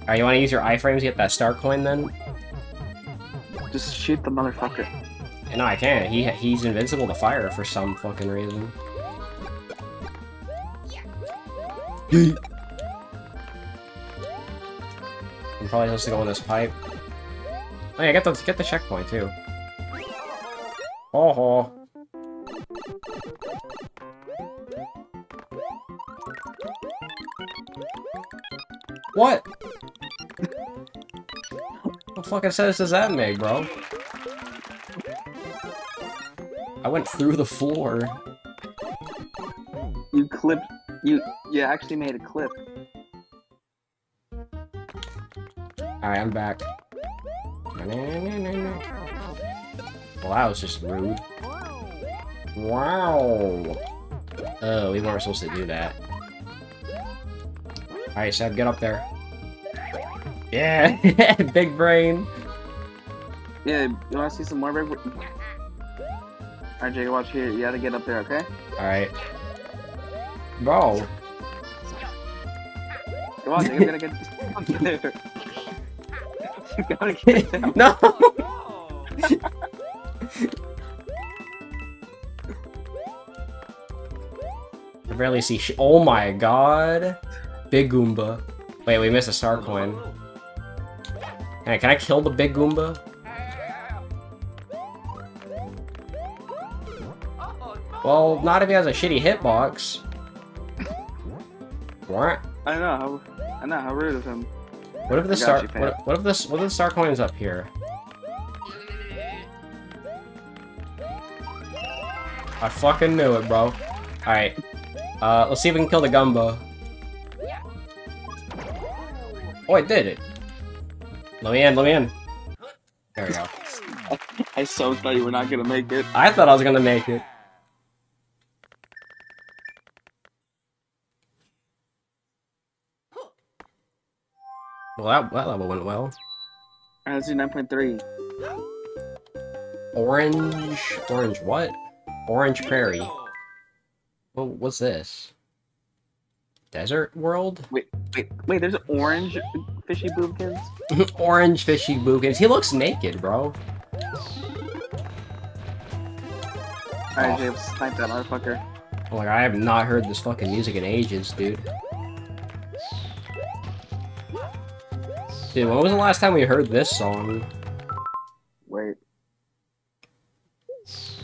Alright, you wanna use your iframes to get that star coin then? Just shoot the motherfucker. No, I can't. He's invincible to fire for some fucking reason. Yeah. I'm probably supposed to go in this pipe. Oh yeah, get the checkpoint too. Oh. What? What fucking sense does that make, bro? I went through the floor. You clipped. You actually made a clip. Alright, I'm back. Well, that was just rude. Wow. Oh, we weren't supposed to do that. Alright, Seb, get up there. Yeah, big brain. Yeah, you wanna see some more big brain? Alright, Jacob, watch here. You gotta get up there, okay? Alright. Bro. Come on, Jacob, you gotta get up there. You gotta get down. No! I barely see shit. Oh my god. Big Goomba. Wait, we missed a star coin. Hey, can I kill the big Goomba? Well, not if he has a shitty hitbox. What? I know. How rude of him. What if the star coin is up here? I fucking knew it, bro. All right. Let's see if we can kill the Goomba. Oh, I did it. Let me in. There we go. I so thought you were not gonna make it. I thought I was gonna make it. Well, that level went well. Let's do 9.3. Orange what? Orange Prairie. Well, what's this? Desert world? Wait, there's orange fishy boobkins? Orange fishy boobkins. He looks naked, bro. Alright, James, snipe that motherfucker. Like, I have not heard this fucking music in ages, dude. Dude, when was the last time we heard this song? Wait.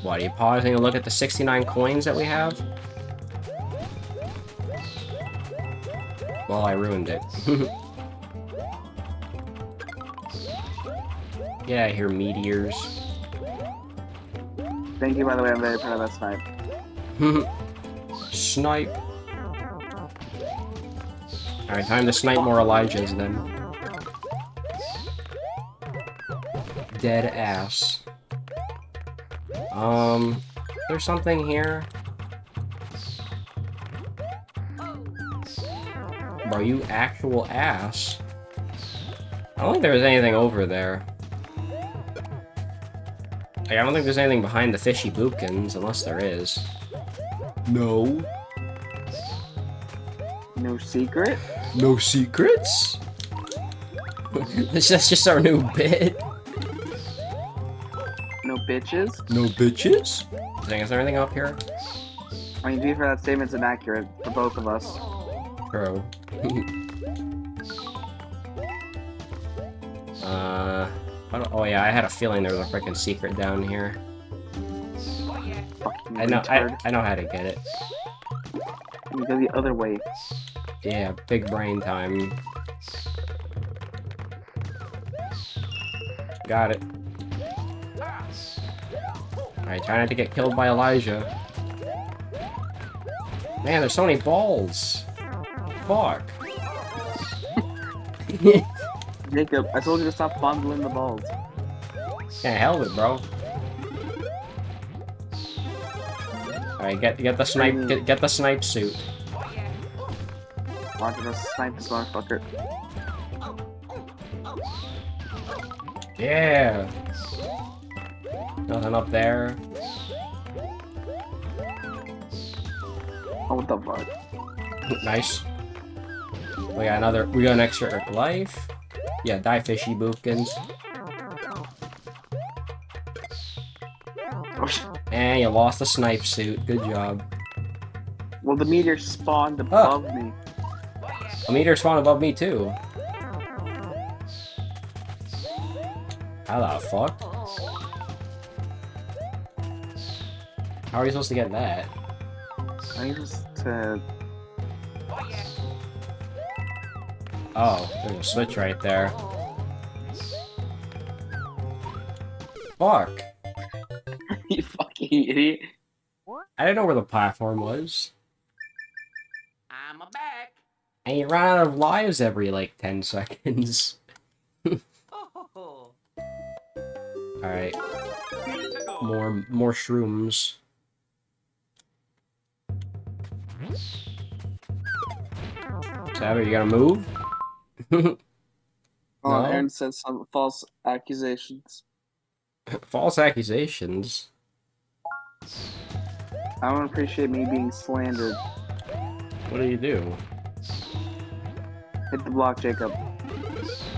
What, are you pausing to look at the 69 coins that we have? Well, I ruined it. Yeah, I hear meteors. Thank you, by the way, I'm very proud of that snipe. Snipe! Alright, time to snipe more Elijahs then. Dead ass. There's something here. Bro, you actual ass. I don't think there was anything over there. Like, I don't think there's anything behind the fishy boopkins, unless there is. No. No secret? No secrets? That's just our new bit. No bitches? No bitches? Dang, is there anything up here? I mean, to be fair, that statement's inaccurate for both of us. True. Oh yeah, I had a feeling there was a freaking secret down here. I know how to get it. You go the other way. Yeah, big brain time. Got it. Alright, try not to get killed by Elijah. Man, there's so many balls. Fuck. Jacob, I told you to stop fondling the balls. Yeah, hell with it, bro. Alright, get the snipe, get the snipe suit. Watch us snipe this motherfucker. Yeah. Nothing up there. Oh, what the fuck? Nice. We got another. We got an extra life. Yeah, die fishy boopkins. And you lost the snipe suit. Good job. Well, the meteor spawned above me. A meteor spawned above me too. How the fuck? How are you supposed to get that? I just Oh, there's a switch right there. Fuck! You fucking idiot! I didn't know where the platform was. I'm back. And you run out of lives every like 10 seconds. Oh. All right, more shrooms. Sab, are you gonna move? Oh, no? Aaron said some false accusations. False accusations? I don't appreciate me being slandered. What do you do? Hit the block, Jacob.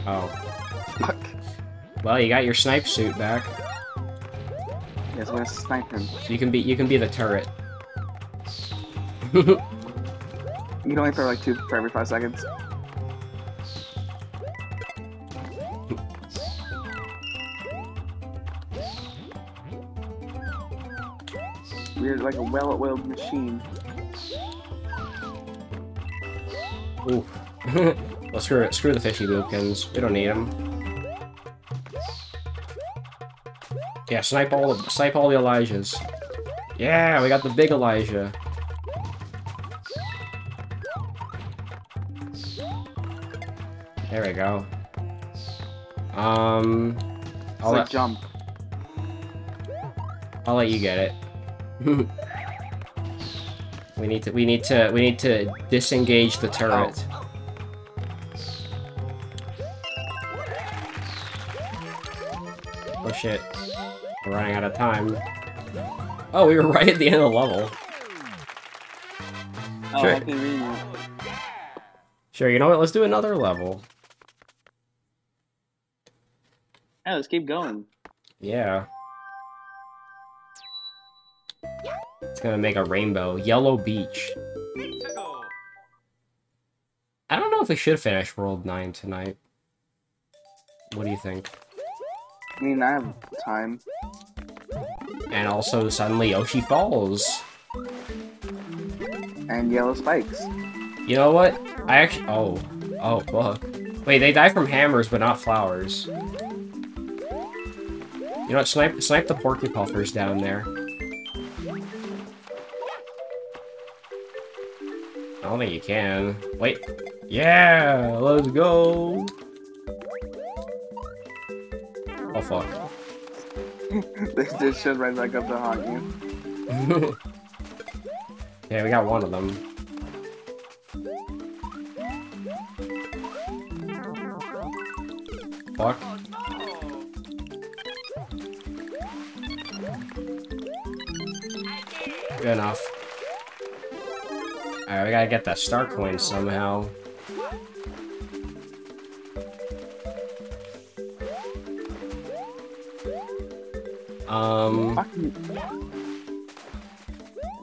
Oh. Fuck. Well, you got your snipe suit back. Yes, I'm gonna snipe him. You can be the turret. You can only throw like 2 for every 5 seconds. We're like a well-oiled machine. Ooh. Well, screw it. Screw the fishy boopkins. We don't need them. Yeah, snipe all the Elijahs. Yeah, we got the big Elijah. There we go. I'll like jump. I'll let you get it. We need to disengage the turret. Oh. Oh shit. We're running out of time. Oh, we were right at the end of the level. Oh, sure. Sure, you know what? Let's do another level. Yeah, let's keep going. Yeah. gonna make a rainbow. Yellow Beach. I don't know if we should finish World 9 tonight. What do you think? I mean, I have time. And also, suddenly Yoshi falls. And yellow spikes. You know what? I actually... Oh. Oh, fuck. Wait, they die from hammers, but not flowers. You know what? Snipe the porcupuffers down there. I don't think you can. Wait. Yeah! Let's go! Oh, fuck. They just should right back up to haunt you. Yeah, we got one of them. Fuck. Good enough. Alright, we gotta get that star coin somehow.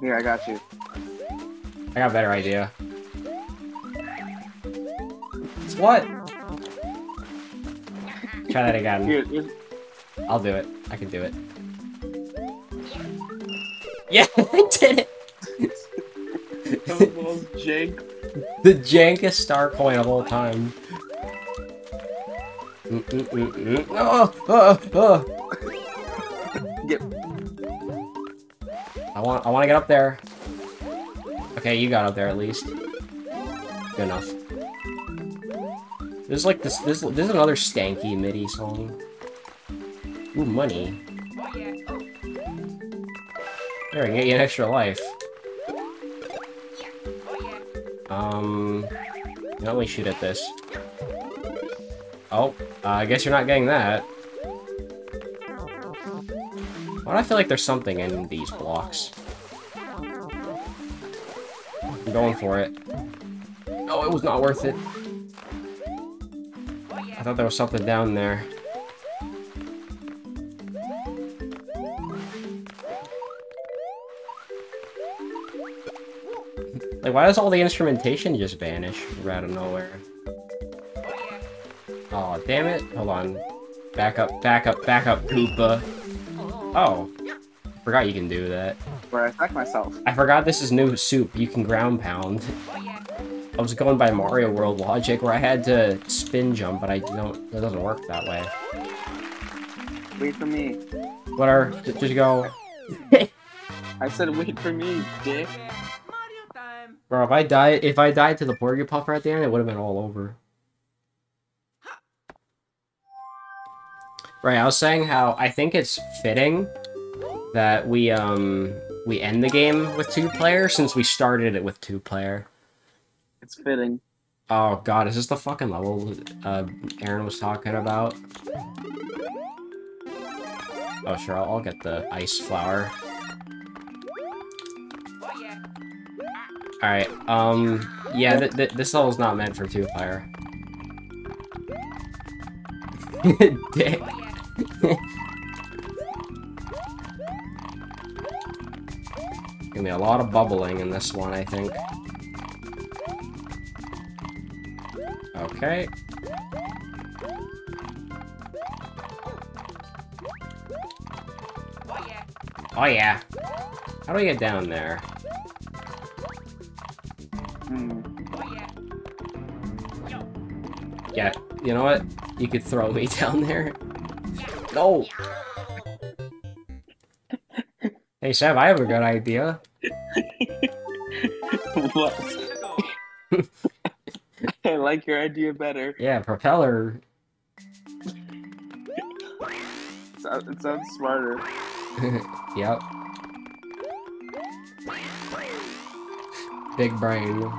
Here, I got you. I got a better idea. What? Try that again. Here. I'll do it. I can do it. Yeah, I did it! That was the most jank. The jankest star coin of all time. Oh! Yep. I want to get up there. Okay, you got up there at least. Good enough. There's like this is another stanky MIDI song. Ooh, money. There, I can get you an extra life. Not only shoot at this. Oh, I guess you're not getting that. Why do I feel like there's something in these blocks? I'm going for it. No, it was not worth it. I thought there was something down there. Like, why does all the instrumentation just vanish out of nowhere? Aw, oh, damn it. Hold on. Back up, Koopa. Oh. Forgot you can do that. Where I attack myself. I forgot this is new soup. You can ground pound. I was going by Mario World logic where I had to spin jump, but I don't. It doesn't work that way. Wait for me. Whatever. Just go. I said wait for me, dick. Bro, if I died to the porcupine right there, it would have been all over. Right, I was saying how I think it's fitting that we end the game with 2-player since we started it with 2-player. It's fitting. Oh god, is this the fucking level Aaron was talking about? Oh sure, I'll get the ice flower. Alright, yeah, this level's not meant for 2-player. Dick. Gonna be a lot of bubbling in this one, I think. Okay. Oh yeah. How do I get down there? Yeah, you know what? You could throw me down there. No! Hey, Seb, I have a good idea. What? I like your idea better. Yeah, propeller. It sounds smarter. Yep. Big brain.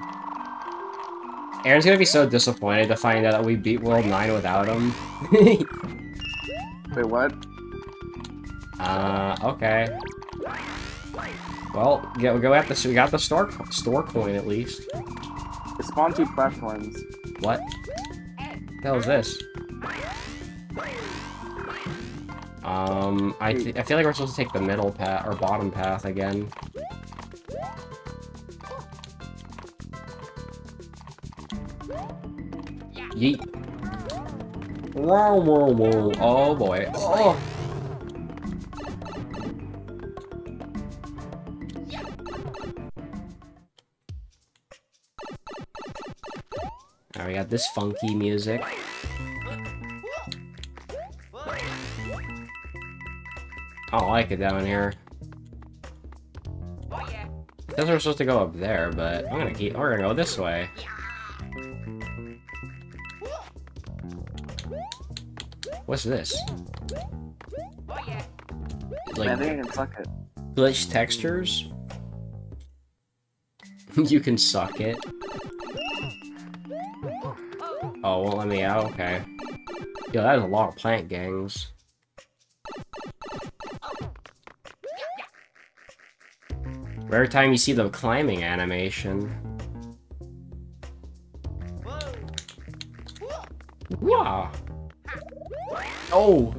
Aaron's gonna be so disappointed to find out that we beat World 9 without him. Wait, what? Okay. Well, yeah, we'll go at this. We got the store coin at least. It's spawn 2 platforms. What? The hell is this? I feel like we're supposed to take the middle path or bottom path again. Yeet. Whoa, whoa, whoa. Oh boy. Oh. Alright, we got this funky music. I don't like it down here. I guess we're supposed to go up there, but I'm gonna keep. We're gonna go this way. What's this? Like glitch textures? You can suck it. Oh, won't let me out. Okay. Yo, that is a lot of plant gangs. Rare time you see the climbing animation. Wow. Oh!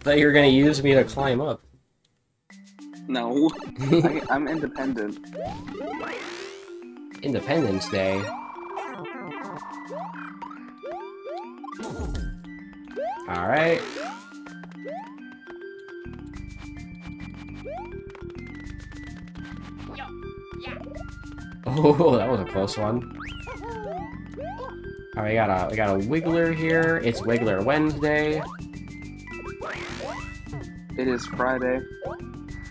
Thought you were gonna use me to climb up. No. I'm independent. Independence Day? Alright. Oh, that was a close one. Alright, we got a Wiggler here. It's Wiggler Wednesday. It is Friday.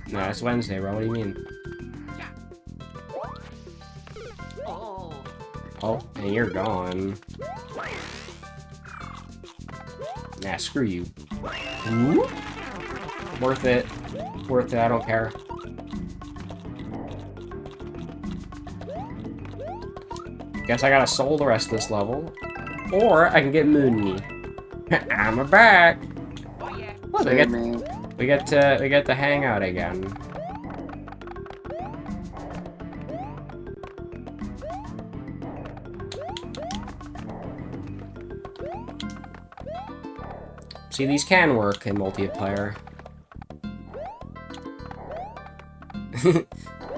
No, it's Wednesday, bro. What do you mean? Oh, and you're gone. Nah, screw you. Ooh. Worth it. Worth it, I don't care. Guess I gotta soul the rest of this level. Or I can get Moony. I'm back! Well, we get to hang out again. See, these can work in multiplayer.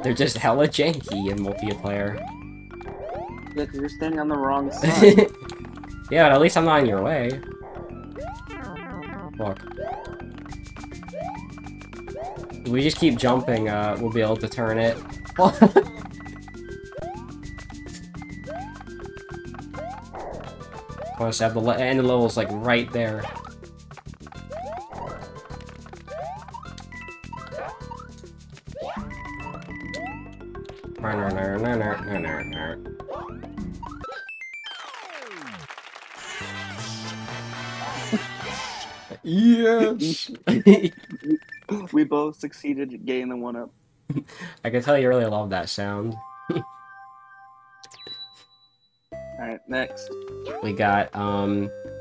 They're just hella janky in multiplayer. You're standing on the wrong side. Yeah, but at least I'm not in your way. Look. If we just keep jumping, we'll be able to turn it. Of course, I have the end of the level's like right there. Yes! We both succeeded at getting the one up. I can tell you really love that sound. Alright, next. We got,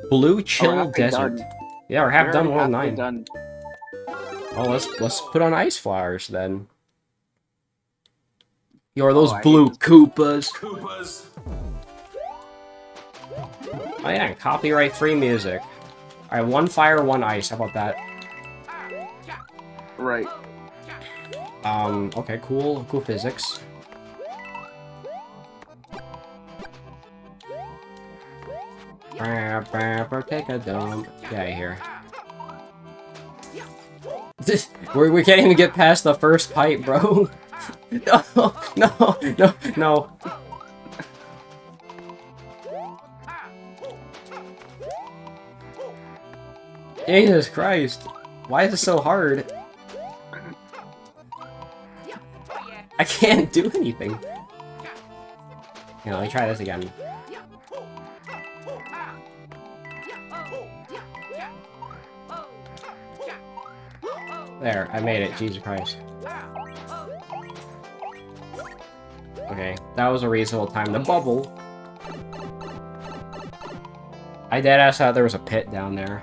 Blue Chill Desert. Done. Yeah, we're half done World 9. Done. Oh, let's put on ice flowers then. Yo, are those blue Koopas? Koopas! Oh yeah, copyright-free music. Alright, one fire, one ice. How about that? Right. Okay, cool. Cool physics. Take a dump. Get out of here. We can't even get past the first pipe, bro. No. Jesus Christ! Why is it so hard? I can't do anything. You know, let me try this again. There, I made it. Jesus Christ. Okay, that was a reasonable time to bubble. I deadass thought there was a pit down there.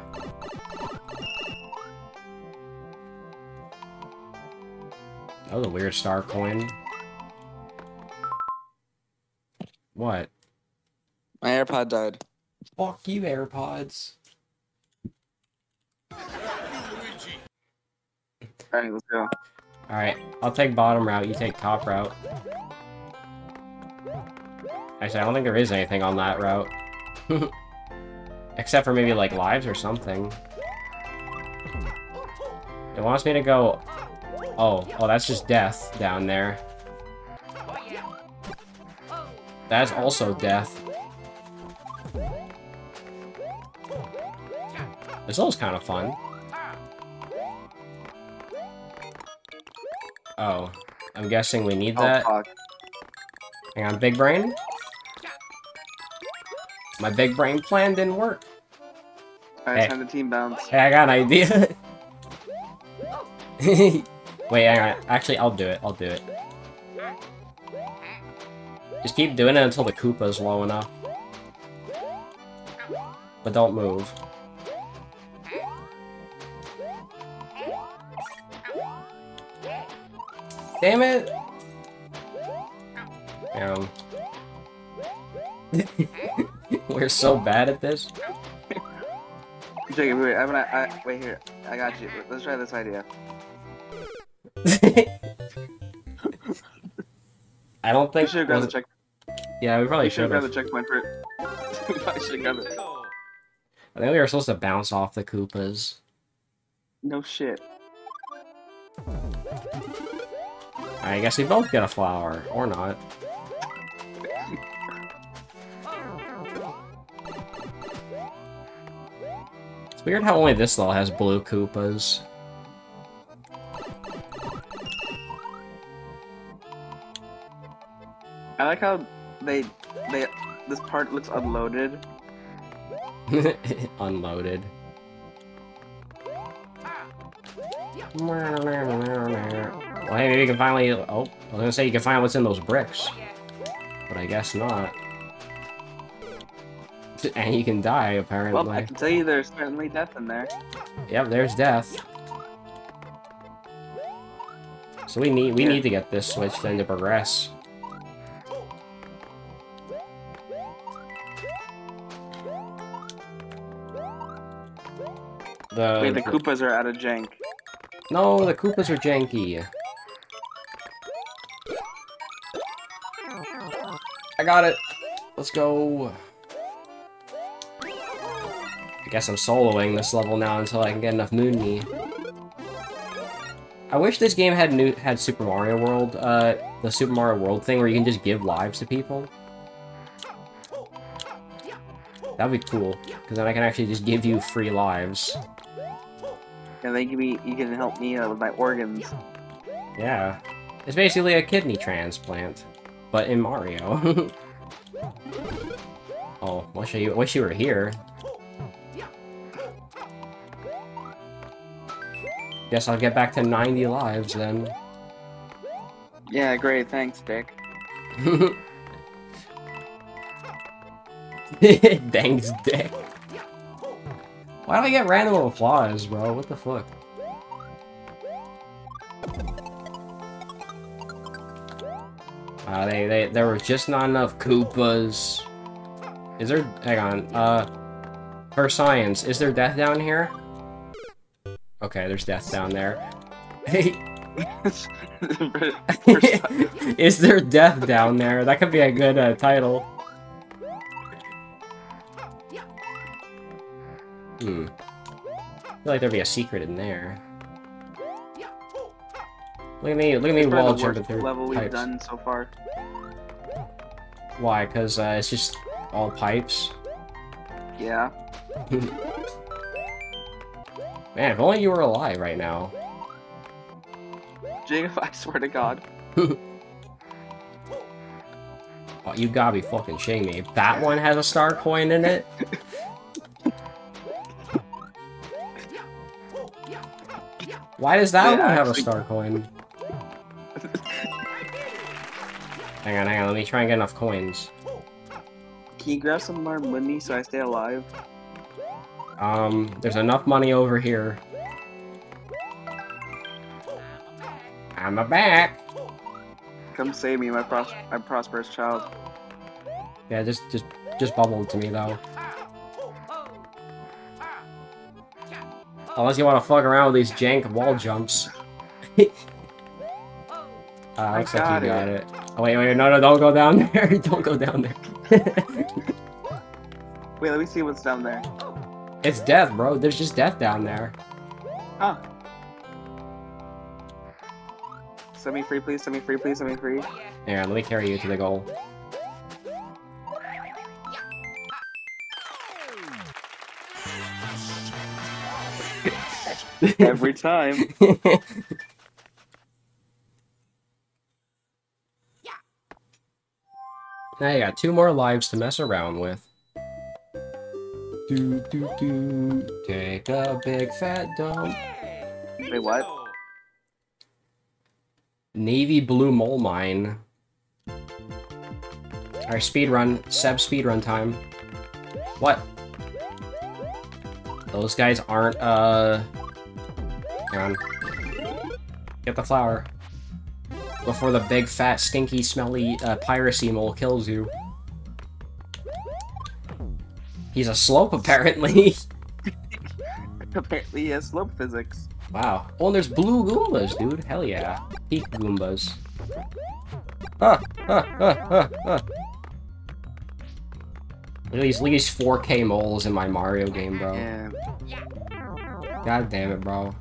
That was a weird star coin. What? My AirPod died. Fuck you, AirPods. Alright, let's go. Alright, I'll take bottom route, you take top route. Actually, I don't think there is anything on that route. Except for maybe, like, lives or something. It wants me to go... Oh, that's just death down there. That's also death. This level's kind of fun. Oh, I'm guessing we need that. Fuck. Hang on, big brain? My big brain plan didn't work. Alright, time to team bounce. Hey, I got an idea. Wait, hang on. Actually, I'll do it. Just keep doing it until the Koopa's low enough. But don't move. Damn it! We're so bad at this. Jacob, wait, wait here. I got you. Let's try this idea. I don't think. We should grab the check. Yeah, we probably should. Grab the checkpoint for it. We probably should grab it. I think we were supposed to bounce off the Koopas. No shit. I guess we both get a flower, or not. It's weird how only this level has blue Koopas. I like how they this part looks unloaded. Unloaded. Well, hey, maybe you can finally... Oh, I was gonna say you can find what's in those bricks. But I guess not. And you can die, apparently. Well, I can tell you there's certainly death in there. Yep, there's death. So we need to get this switch then to progress. Wait, the Koopas are out of jank. No, the Koopas are janky. I got it. Let's go. I guess I'm soloing this level now until I can get enough Moonmi. I wish this game had Super Mario World, the Super Mario World thing where you can just give lives to people. That'd be cool, because then I can actually just give you free lives. And then you can help me with my organs. Yeah. It's basically a kidney transplant, but in Mario. Oh, wish you were here. Guess I'll get back to 90 lives then. Yeah, great. Thanks, Dick. Thanks, Dick. Why do I get random applause, bro? What the fuck? There were just not enough Koopas. Is there... Hang on. For science, is there death down here? Okay, there's death down there. Hey! Is there death down there? That could be a good title. I feel like there'd be a secret in there. Look at me wall jumping through level pipes. We've done so far. Why? Because it's just all pipes? Yeah. Man, if only you were alive right now. Jacob, I swear to God. Oh, you gotta be fucking shitting me. That one has a star coin in it? Why does that one have a star coin? hang on, let me try and get enough coins. Can you grab some more money so I stay alive? There's enough money over here. I'm a back! Come save me, my prosperous child. Yeah, just bubble to me, though. Unless you want to fuck around with these jank wall jumps. Looks like you got it. Oh, wait, no, don't go down there. Don't go down there. Wait, let me see what's down there. It's death, bro. There's just death down there. Huh. Set me free, please. Set me free, please. Set me free. Here, let me carry you to the goal. Every time. Now you got 2 more lives to mess around with. Do do do. Take a big fat dump. Wait, what? Navy blue mole mine. Our speedrun, Seb speedrun time. What? Those guys aren't, Hang on. Get the flower. Before the big, fat, stinky, smelly, piracy mole kills you. He's a slope, apparently. Apparently he has slope physics. Wow. Oh, and there's blue Goombas, dude. Hell yeah. Peak Goombas. At least 4K moles in my Mario game, bro. Yeah. God damn it, bro.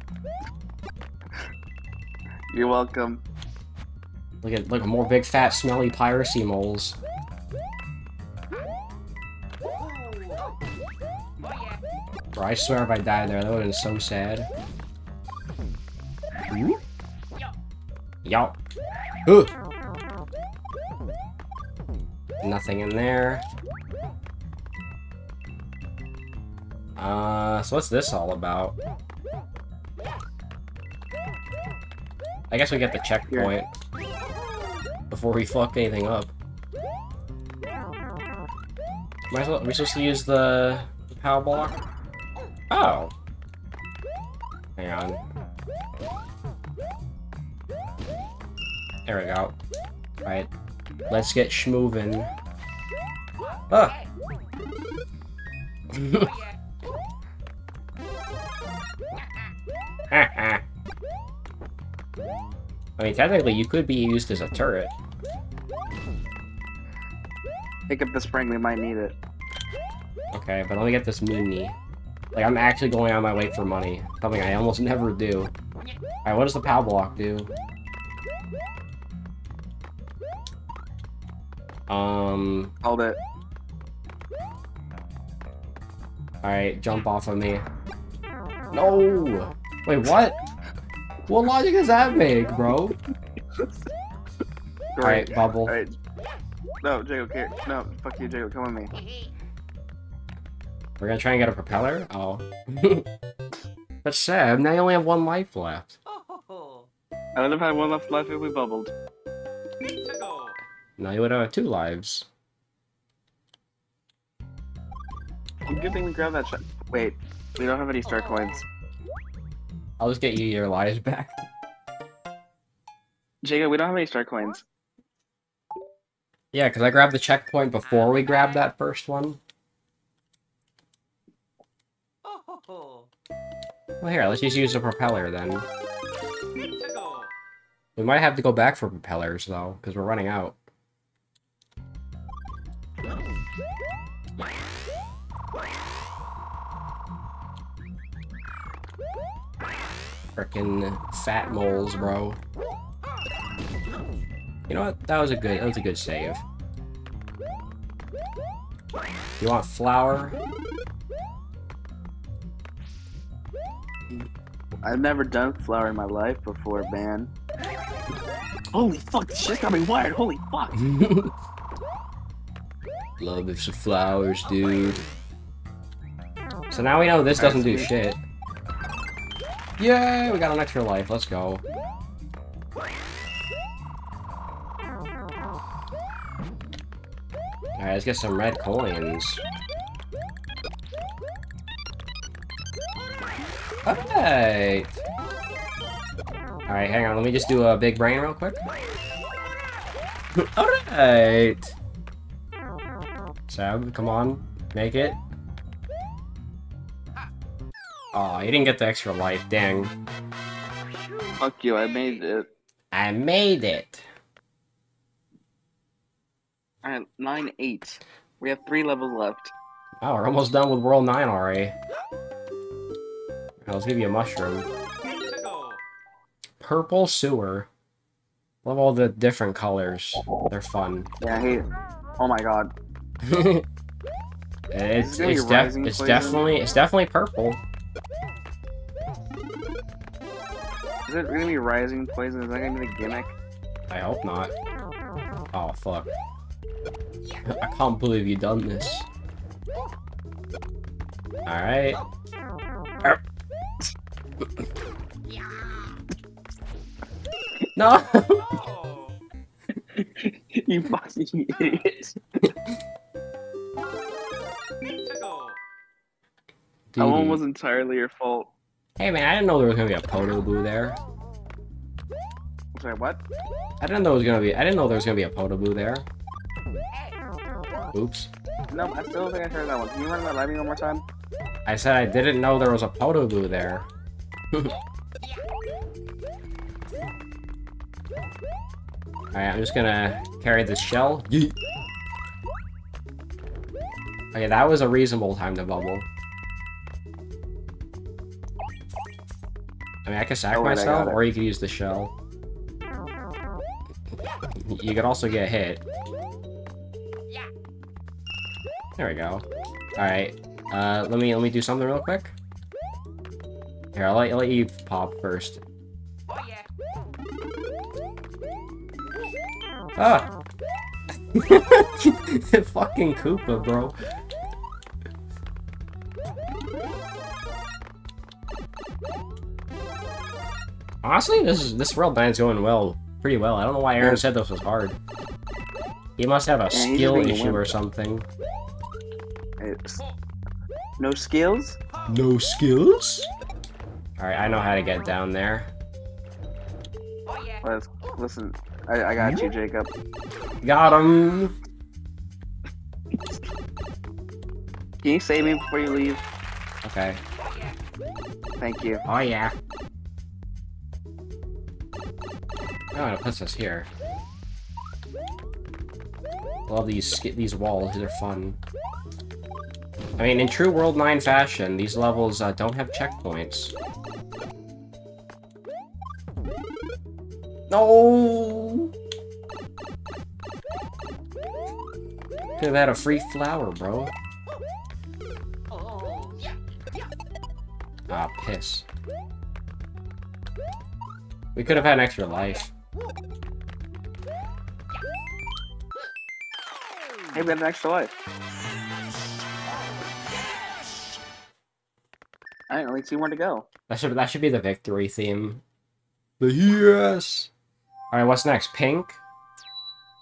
You're welcome. Look at more big, fat, smelly piracy moles. Bro, I swear if I died there, that would've been so sad. Yo. Ooh. Nothing in there. So what's this all about? I guess we get the checkpoint before we fuck anything up. Might as well, are we supposed to use the power block? Oh! Hang on. There we go. Alright. Let's get schmoovin'. Ah! I mean, technically, you could be used as a turret. Pick up the spring, we might need it. Okay, but let me get this mini. Like, I'm actually going out of my way for money. Something I almost never do. Alright, what does the POW block do? Hold it. Alright, jump off of me. No! Wait, what? What logic does that make, bro? Alright, bubble. All right. No, Jacob, here. No, fuck you, Jacob, come with me. We're gonna try and get a propeller? Oh. That's sad. Now you only have 1 life left. I would have had 1 life left if we bubbled. Now you would have 2 lives. Good thing we grabbed that shot. Wait, we don't have any star coins. I'll just get you your lives back. Jacob, we don't have any star coins. Yeah, because I grabbed the checkpoint before we grabbed that first one. Well, here, let's just use the propeller, then. We might have to go back for propellers, though, because we're running out. Frickin' fat moles, bro. You know what? That was a good save. You want flour? I've never done flour in my life before, man. Holy fuck, this shit got me wired, holy fuck! Love is some flowers, dude. So now we know this doesn't do shit. Yay, we got an extra life, let's go. Alright, let's get some red coins. Alright! Alright, hang on, let me just do a big brain real quick. Alright! Seb, come on, make it. Aw, oh, you didn't get the extra life, dang. Fuck you, I made it. I made it! Alright, 9-8. We have 3 levels left. Wow, we're almost done with World 9 already. Let's give you a mushroom. Purple sewer. Love all the different colors. They're fun. Yeah, I hate it. Oh my god. it's definitely purple. Is it gonna be rising poison? Is that gonna be the gimmick? I hope not. Oh fuck. I can't believe you done this. Alright. No! You fucking idiot. That one was entirely your fault. Hey man, I didn't know there was gonna be a Potaboo there. Sorry, what? I didn't know there was gonna be a Potaboo there. Oops. No, I still think I heard that one. Can you run that lightning one more time? I said I didn't know there was a Potaboo there. Alright, I'm just gonna carry this shell. Yeet. Okay, that was a reasonable time to bubble. I mean, I could sack myself, or you could use the shell. You could also get hit. There we go. Alright, let me do something real quick. Here, I'll let you pop first. Ah! Fucking Koopa, bro. Honestly, this World 9's going well, pretty well. I don't know why Aaron said this was hard. He must have a skill issue or something. No skills? No skills? Alright, I know how to get down there. Listen, I got you, Jacob. Got him! Can you save me before you leave? Okay. Thank you. Oh yeah. Oh, it puts us here. Love these walls. These are fun. I mean, in true World 9 fashion, these levels don't have checkpoints. No! Could have had a free flower, bro. Ah, piss. We could have had an extra life. Hey, we had an extra life. Alright, only 2 more to go. That should be the victory theme. The yes! Alright, what's next? Pink?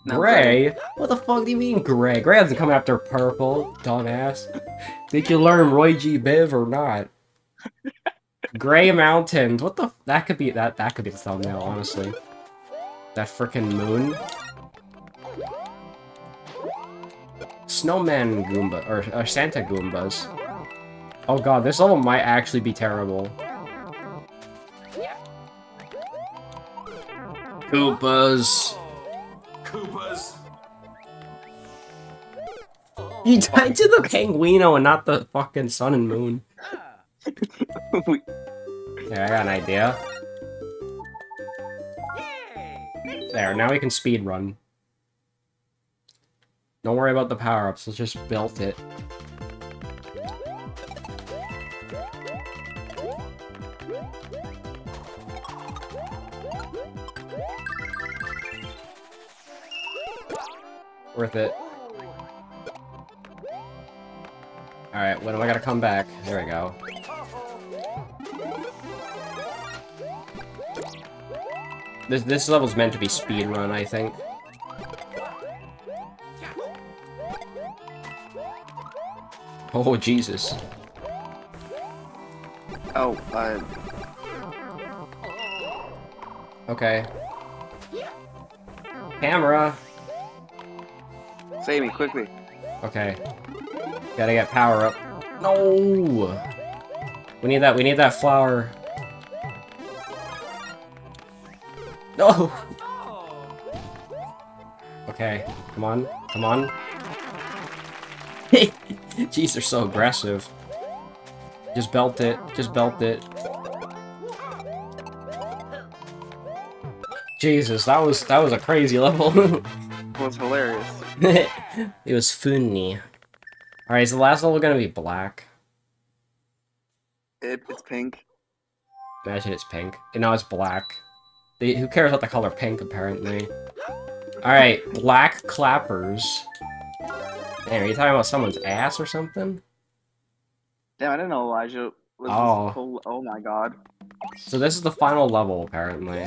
Gray? What the fuck do you mean gray? Gray doesn't come after purple, dumbass. Did you learn Roy G. Biv or not? Gray mountains, what the f— that could be the thumbnail, honestly. That frickin' moon. Snowman Goomba, or Santa Goombas. Oh god, this level might actually be terrible. Koopas. Koopas. You died to the Pinguino and not the fucking sun and moon. There, I got an idea. There, now we can speed run. Don't worry about the power-ups, let's just belt it. Worth it. Alright, when am I gonna come back? There we go. This level's meant to be speedrun, I think. Oh, Jesus. Oh, okay. Camera! Save me, quickly. Okay. Gotta get power up. No! We need that flower. No! Okay, come on, come on. Jeez, they're so aggressive. Just belt it. Just belt it. Jesus, that was a crazy level. It was hilarious. It was funny. Alright, is the last level gonna be black? It's pink. Imagine it's pink. And now it's black. Who cares about the color pink, apparently? Alright, black clappers. Damn, are you talking about someone's ass or something? Damn, I didn't know Elijah was this whole... Oh my god. So this is the final level, apparently.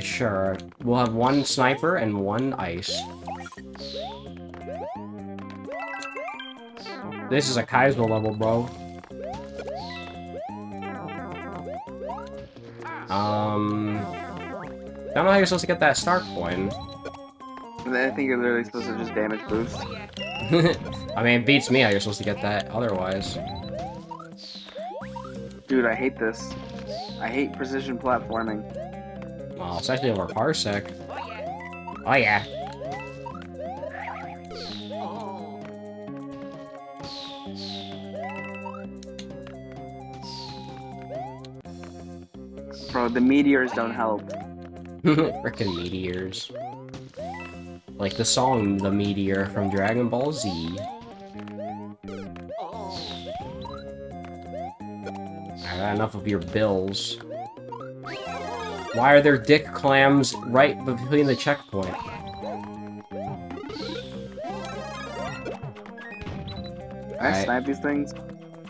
Sure. We'll have one sniper and one ice. This is a Kaizo level, bro. I don't know how you're supposed to get that star coin. I think you're literally supposed to just damage boost. I mean, it beats me how you're supposed to get that otherwise. Dude, I hate this. I hate precision platforming. Well, it's actually over Parsec. Oh yeah. Bro, the meteors don't help. Frickin' meteors. Like the song, The Meteor, from Dragon Ball Z. Enough of your bills. Why are there dick clams right between the checkpoint? Can I snipe these things?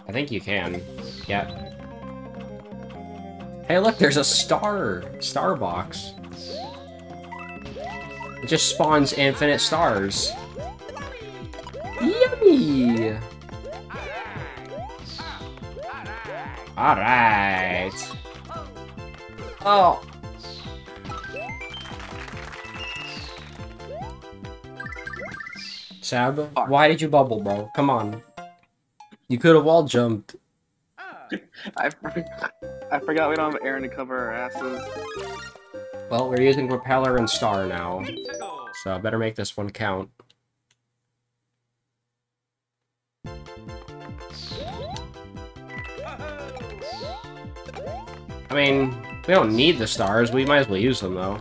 I think you can. Yep. Hey look, there's a star box. It just spawns infinite stars. Yummy! Alright. Oh. Seb, why did you bubble, bro? Come on. You could have wall jumped. I forgot we don't have Aaron to cover our asses. Well, we're using propeller and star now. So I better make this one count. I mean, we don't need the stars, we might as well use them, though.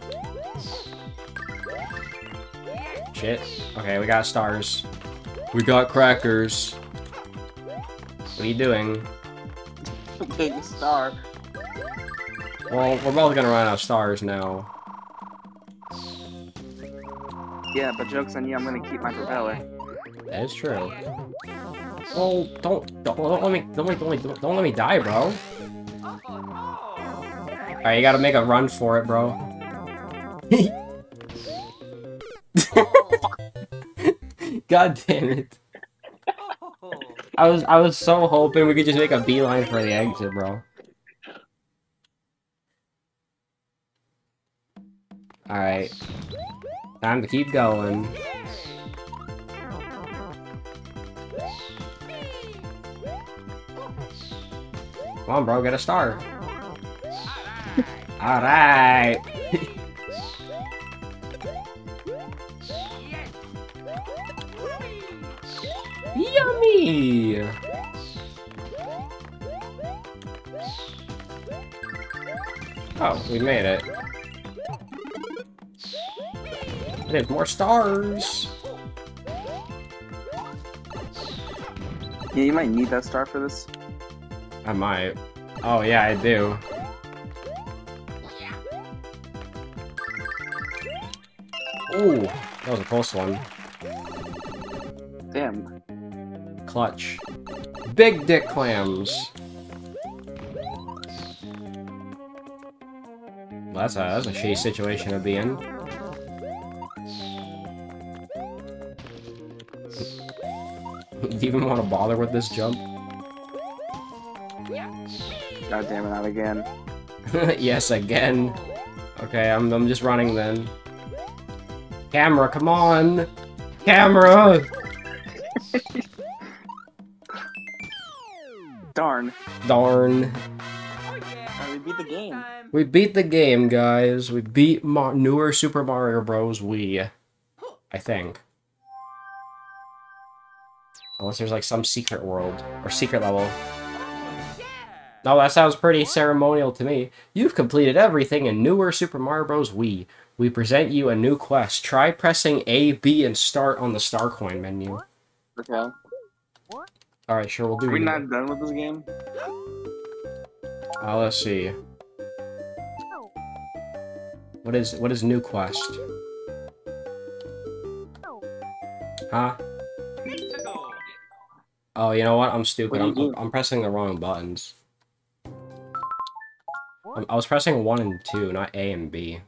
Shit. Okay, we got stars. We got crackers. What are you doing? I'm taking a star. Well, we're both gonna run out of stars now. Yeah, but joke's on you, I'm gonna keep my propeller. That is true. Well, don't let me die, bro. Alright, you gotta make a run for it, bro. God damn it. I was so hoping we could just make a beeline for the exit, bro. Alright. Time to keep going. Come on, bro, get a star. Alright! Yummy! Oh, we made it. I need more stars! Yeah, you might need that star for this. I might. Oh yeah, I do. Ooh, that was a close one. Damn. Clutch. Big dick clams! Well, that's a shitty situation to be in. Do you even want to bother with this jump? God damn it, not again. Yes, again. Okay, I'm just running then. Camera, come on! Camera! Darn. Darn. Oh, we beat the game. We beat the game, guys. We beat Newer Super Mario Bros. Wii. I think. Unless there's like some secret world or secret level. Oh, that sounds pretty ceremonial to me. You've completed everything in Newer Super Mario Bros. Wii. We present you a new quest. Try pressing A, B, and start on the star coin menu. Okay. Alright, sure, we'll do it. Are we not done with this game? Let's see. What is new quest? Huh? Oh, you know what? I'm stupid. I'm pressing the wrong buttons. I was pressing 1 and 2, not A and B.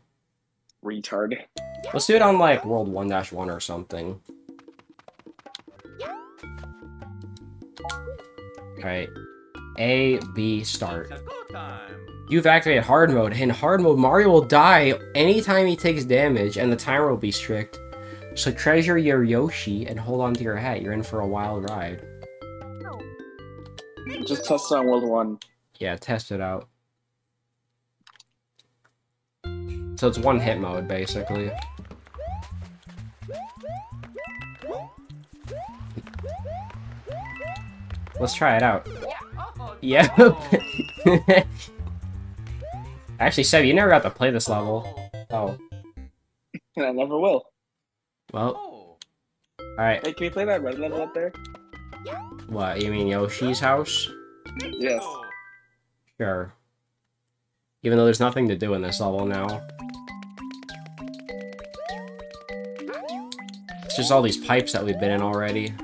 Retard. Let's do it on, like, World 1-1 or something. Alright. A, B, start. You've activated hard mode. In hard mode, Mario will die anytime he takes damage, and the timer will be strict. So treasure your Yoshi and hold on to your hat. You're in for a wild ride. Just test it on World 1. Yeah, test it out. So it's one-hit mode, basically. Let's try it out. Yeah. Actually, Seb, you never got to play this level. Oh. And I never will. Well. Alright. Hey, can we play that red level up there? What, you mean Yoshi's house? Yes. Sure. Even though there's nothing to do in this level now. It's just all these pipes that we've been in already. I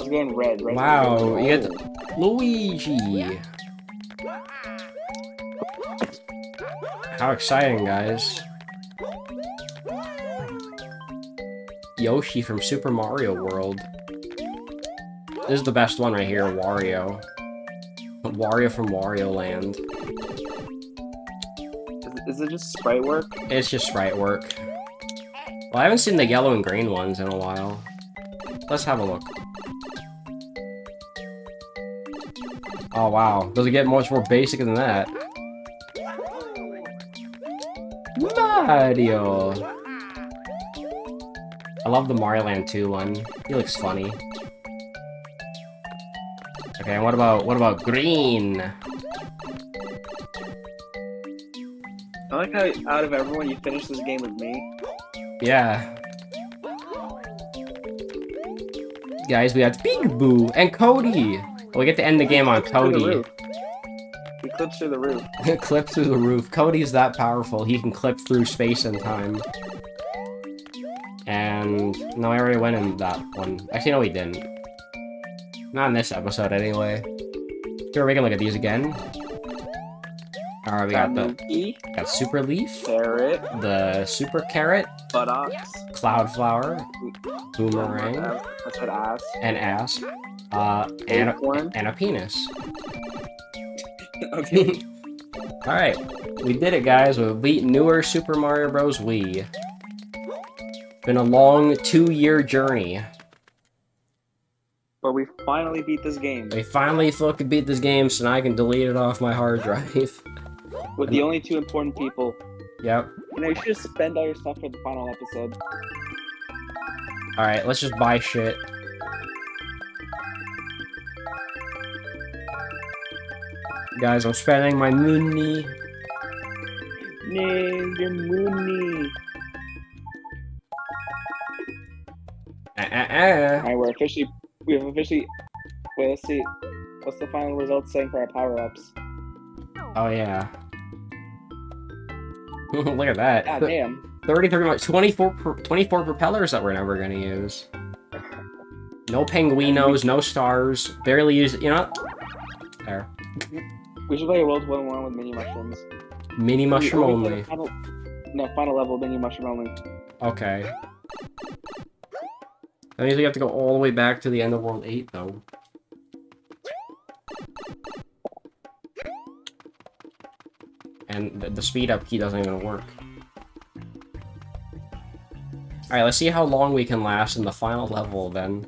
was going red, right? Wow, you get Luigi! How exciting, guys. Yoshi from Super Mario World. This is the best one right here, Wario. Wario from Wario Land. Is it just sprite work? It's just sprite work. Well, I haven't seen the yellow and green ones in a while. Let's have a look. Oh wow, doesn't get much more basic than that. Mario! I love the Mario Land 2 one. He looks funny. Okay, and what about green? I like how out of everyone you finished this game with me. Yeah. Guys, we got Big Boo and Cody! We get to end the game on Cody. He clips through the roof. Clips through the roof. Cody's that powerful, he can clip through space and time. And no, I already went in that one. Actually no, he didn't. Not in this episode, anyway. Sure, we can look at these again. Alright, we got got Super Leaf. Carrot. The Super Carrot. Buttocks. Cloudflower. Boomerang. That's an ass. An ass. And a penis. Okay. Alright, we did it, guys. We beat Newer Super Mario Bros. Wii. Been a long 2-year journey. But we finally beat this game. We finally fucking beat this game, so now I can delete it off my hard drive. With the only two important people. Yep. You know, you should just spend all your stuff for the final episode. Alright, let's just buy shit. Guys, I'm spending my money. Your money. Alright, we're officially... We have officially... Wait, let's see. What's the final result saying for our power-ups? Oh, yeah. Look at that. God damn. 24 propellers that we're never gonna use. No Pinguinos, no stars. Barely use... You know... There. We should play a World 1-1 with mini mushrooms. Mini mushroom only. Final level, mini mushroom only. Okay. That means we have to go all the way back to the end of World 8, though. And the speed-up key doesn't even work. Alright, let's see how long we can last in the final level, then.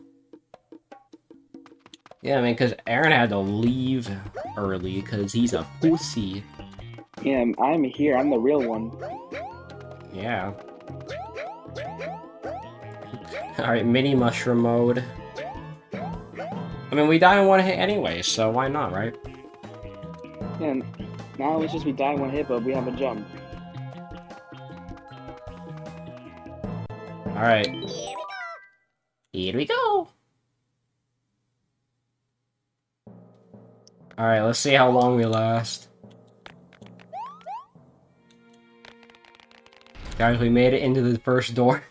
Yeah, I mean, because Aaron had to leave early, because he's a pussy. Yeah, I'm here. I'm the real one. Yeah. Alright, mini mushroom mode. I mean, we die in one hit anyway, so why not, right? And now it's just we die in one hit, but we have a jump. Alright. Here we go! Alright, let's see how long we last. Guys, we made it into the first door.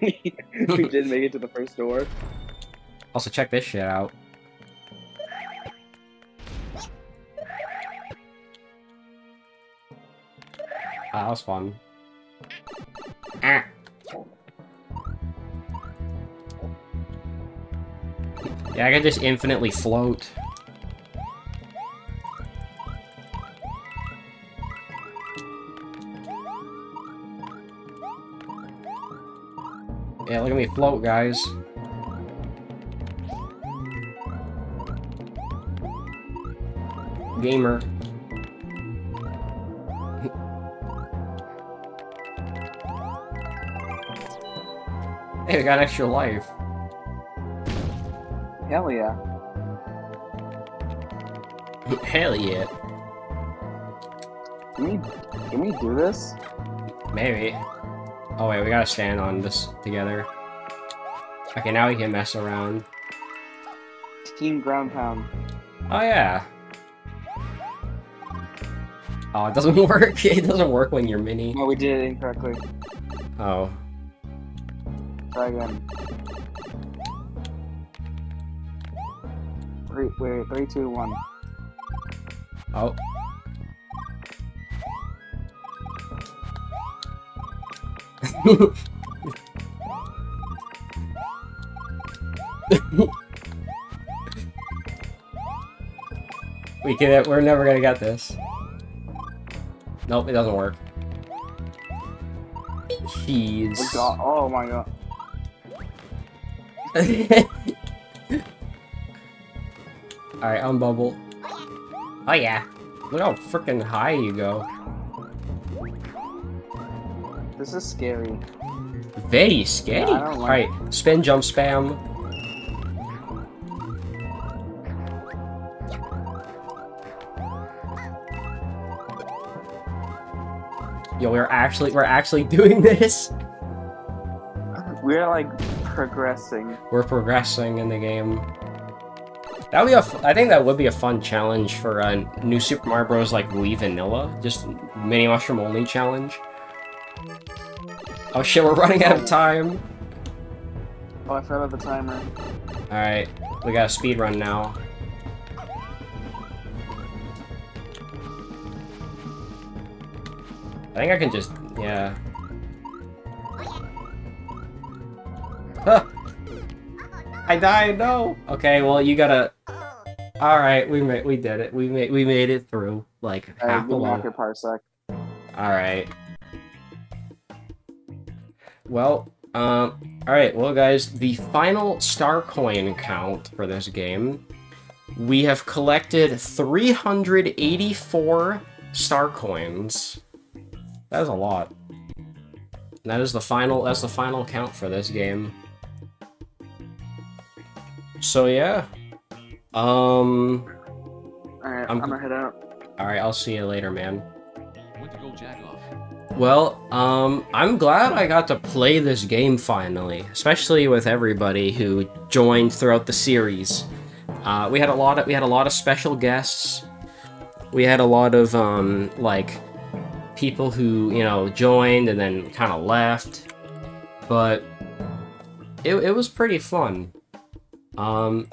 We did make it to the first door. Also, check this shit out. Ah, that was fun. Ah. Yeah, I could just infinitely float. Yeah, look at me float, guys. Gamer. Hey, we got extra life. Hell yeah. Hell yeah. Can we do this? Maybe. Oh wait, we gotta stand on this together. Okay, now we can mess around. Team ground pound. Oh yeah. Oh, it doesn't work. It doesn't work when you're mini. No, we did it incorrectly. Oh. Try again. Wait, 3, 2, 1. Oh. We're never gonna get this. Nope, it doesn't work. Jeez. Oh, God. Oh my god. Alright, unbubble. Oh yeah. Look how freaking high you go. This is scary. Very scary. Yeah, like alright, spin jump spam. Yo, we're actually doing this. We're like progressing. We're progressing in the game. That would be I think that would be a fun challenge for a new Super Mario Bros. Like Wii Vanilla, just mini mushroom only challenge. Oh shit, we're running out of time! Oh, I forgot about the timer. Alright, we got a speed run now. I think I can just... yeah. Huh! I died, no! Okay, well, you gotta... Alright, we made it through, like, half a long... Alright. Well, alright, well guys, the final star coin count for this game. We have collected 384 star coins. That is a lot. And that's the final count for this game. So yeah. Alright, I'm gonna head out. Alright, I'll see you later, man. Well, I'm glad I got to play this game finally, especially with everybody who joined throughout the series. We had a lot of special guests. We had a lot of like people who, you know, joined and then kind of left. But it was pretty fun.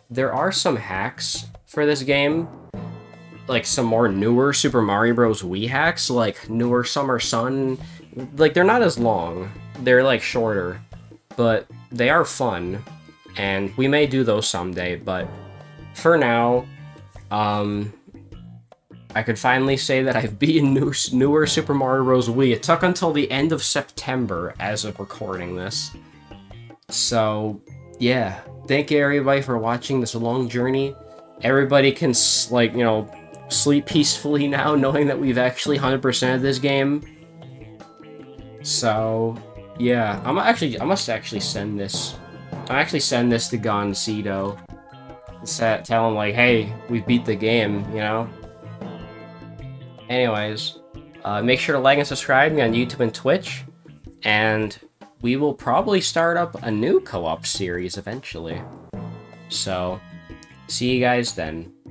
There are some hacks for this game. Like some more newer Super Mario Bros. Wii hacks, like newer Summer Sun. Like they're not as long, they're like shorter, but they are fun, and we may do those someday. But for now, I could finally say that I've beaten newer Super Mario Bros. Wii. It took until the end of September as of recording this. So yeah, thank you everybody for watching this long journey. Everybody can like, you know, sleep peacefully now, knowing that we've actually 100%'d this game. So, Yeah, I must actually send this. I actually send this to Goncito. Tell him, like, hey, we beat the game, you know? Anyways, make sure to like and subscribe me on YouTube and Twitch, and we will probably start up a new co-op series eventually. So, see you guys then.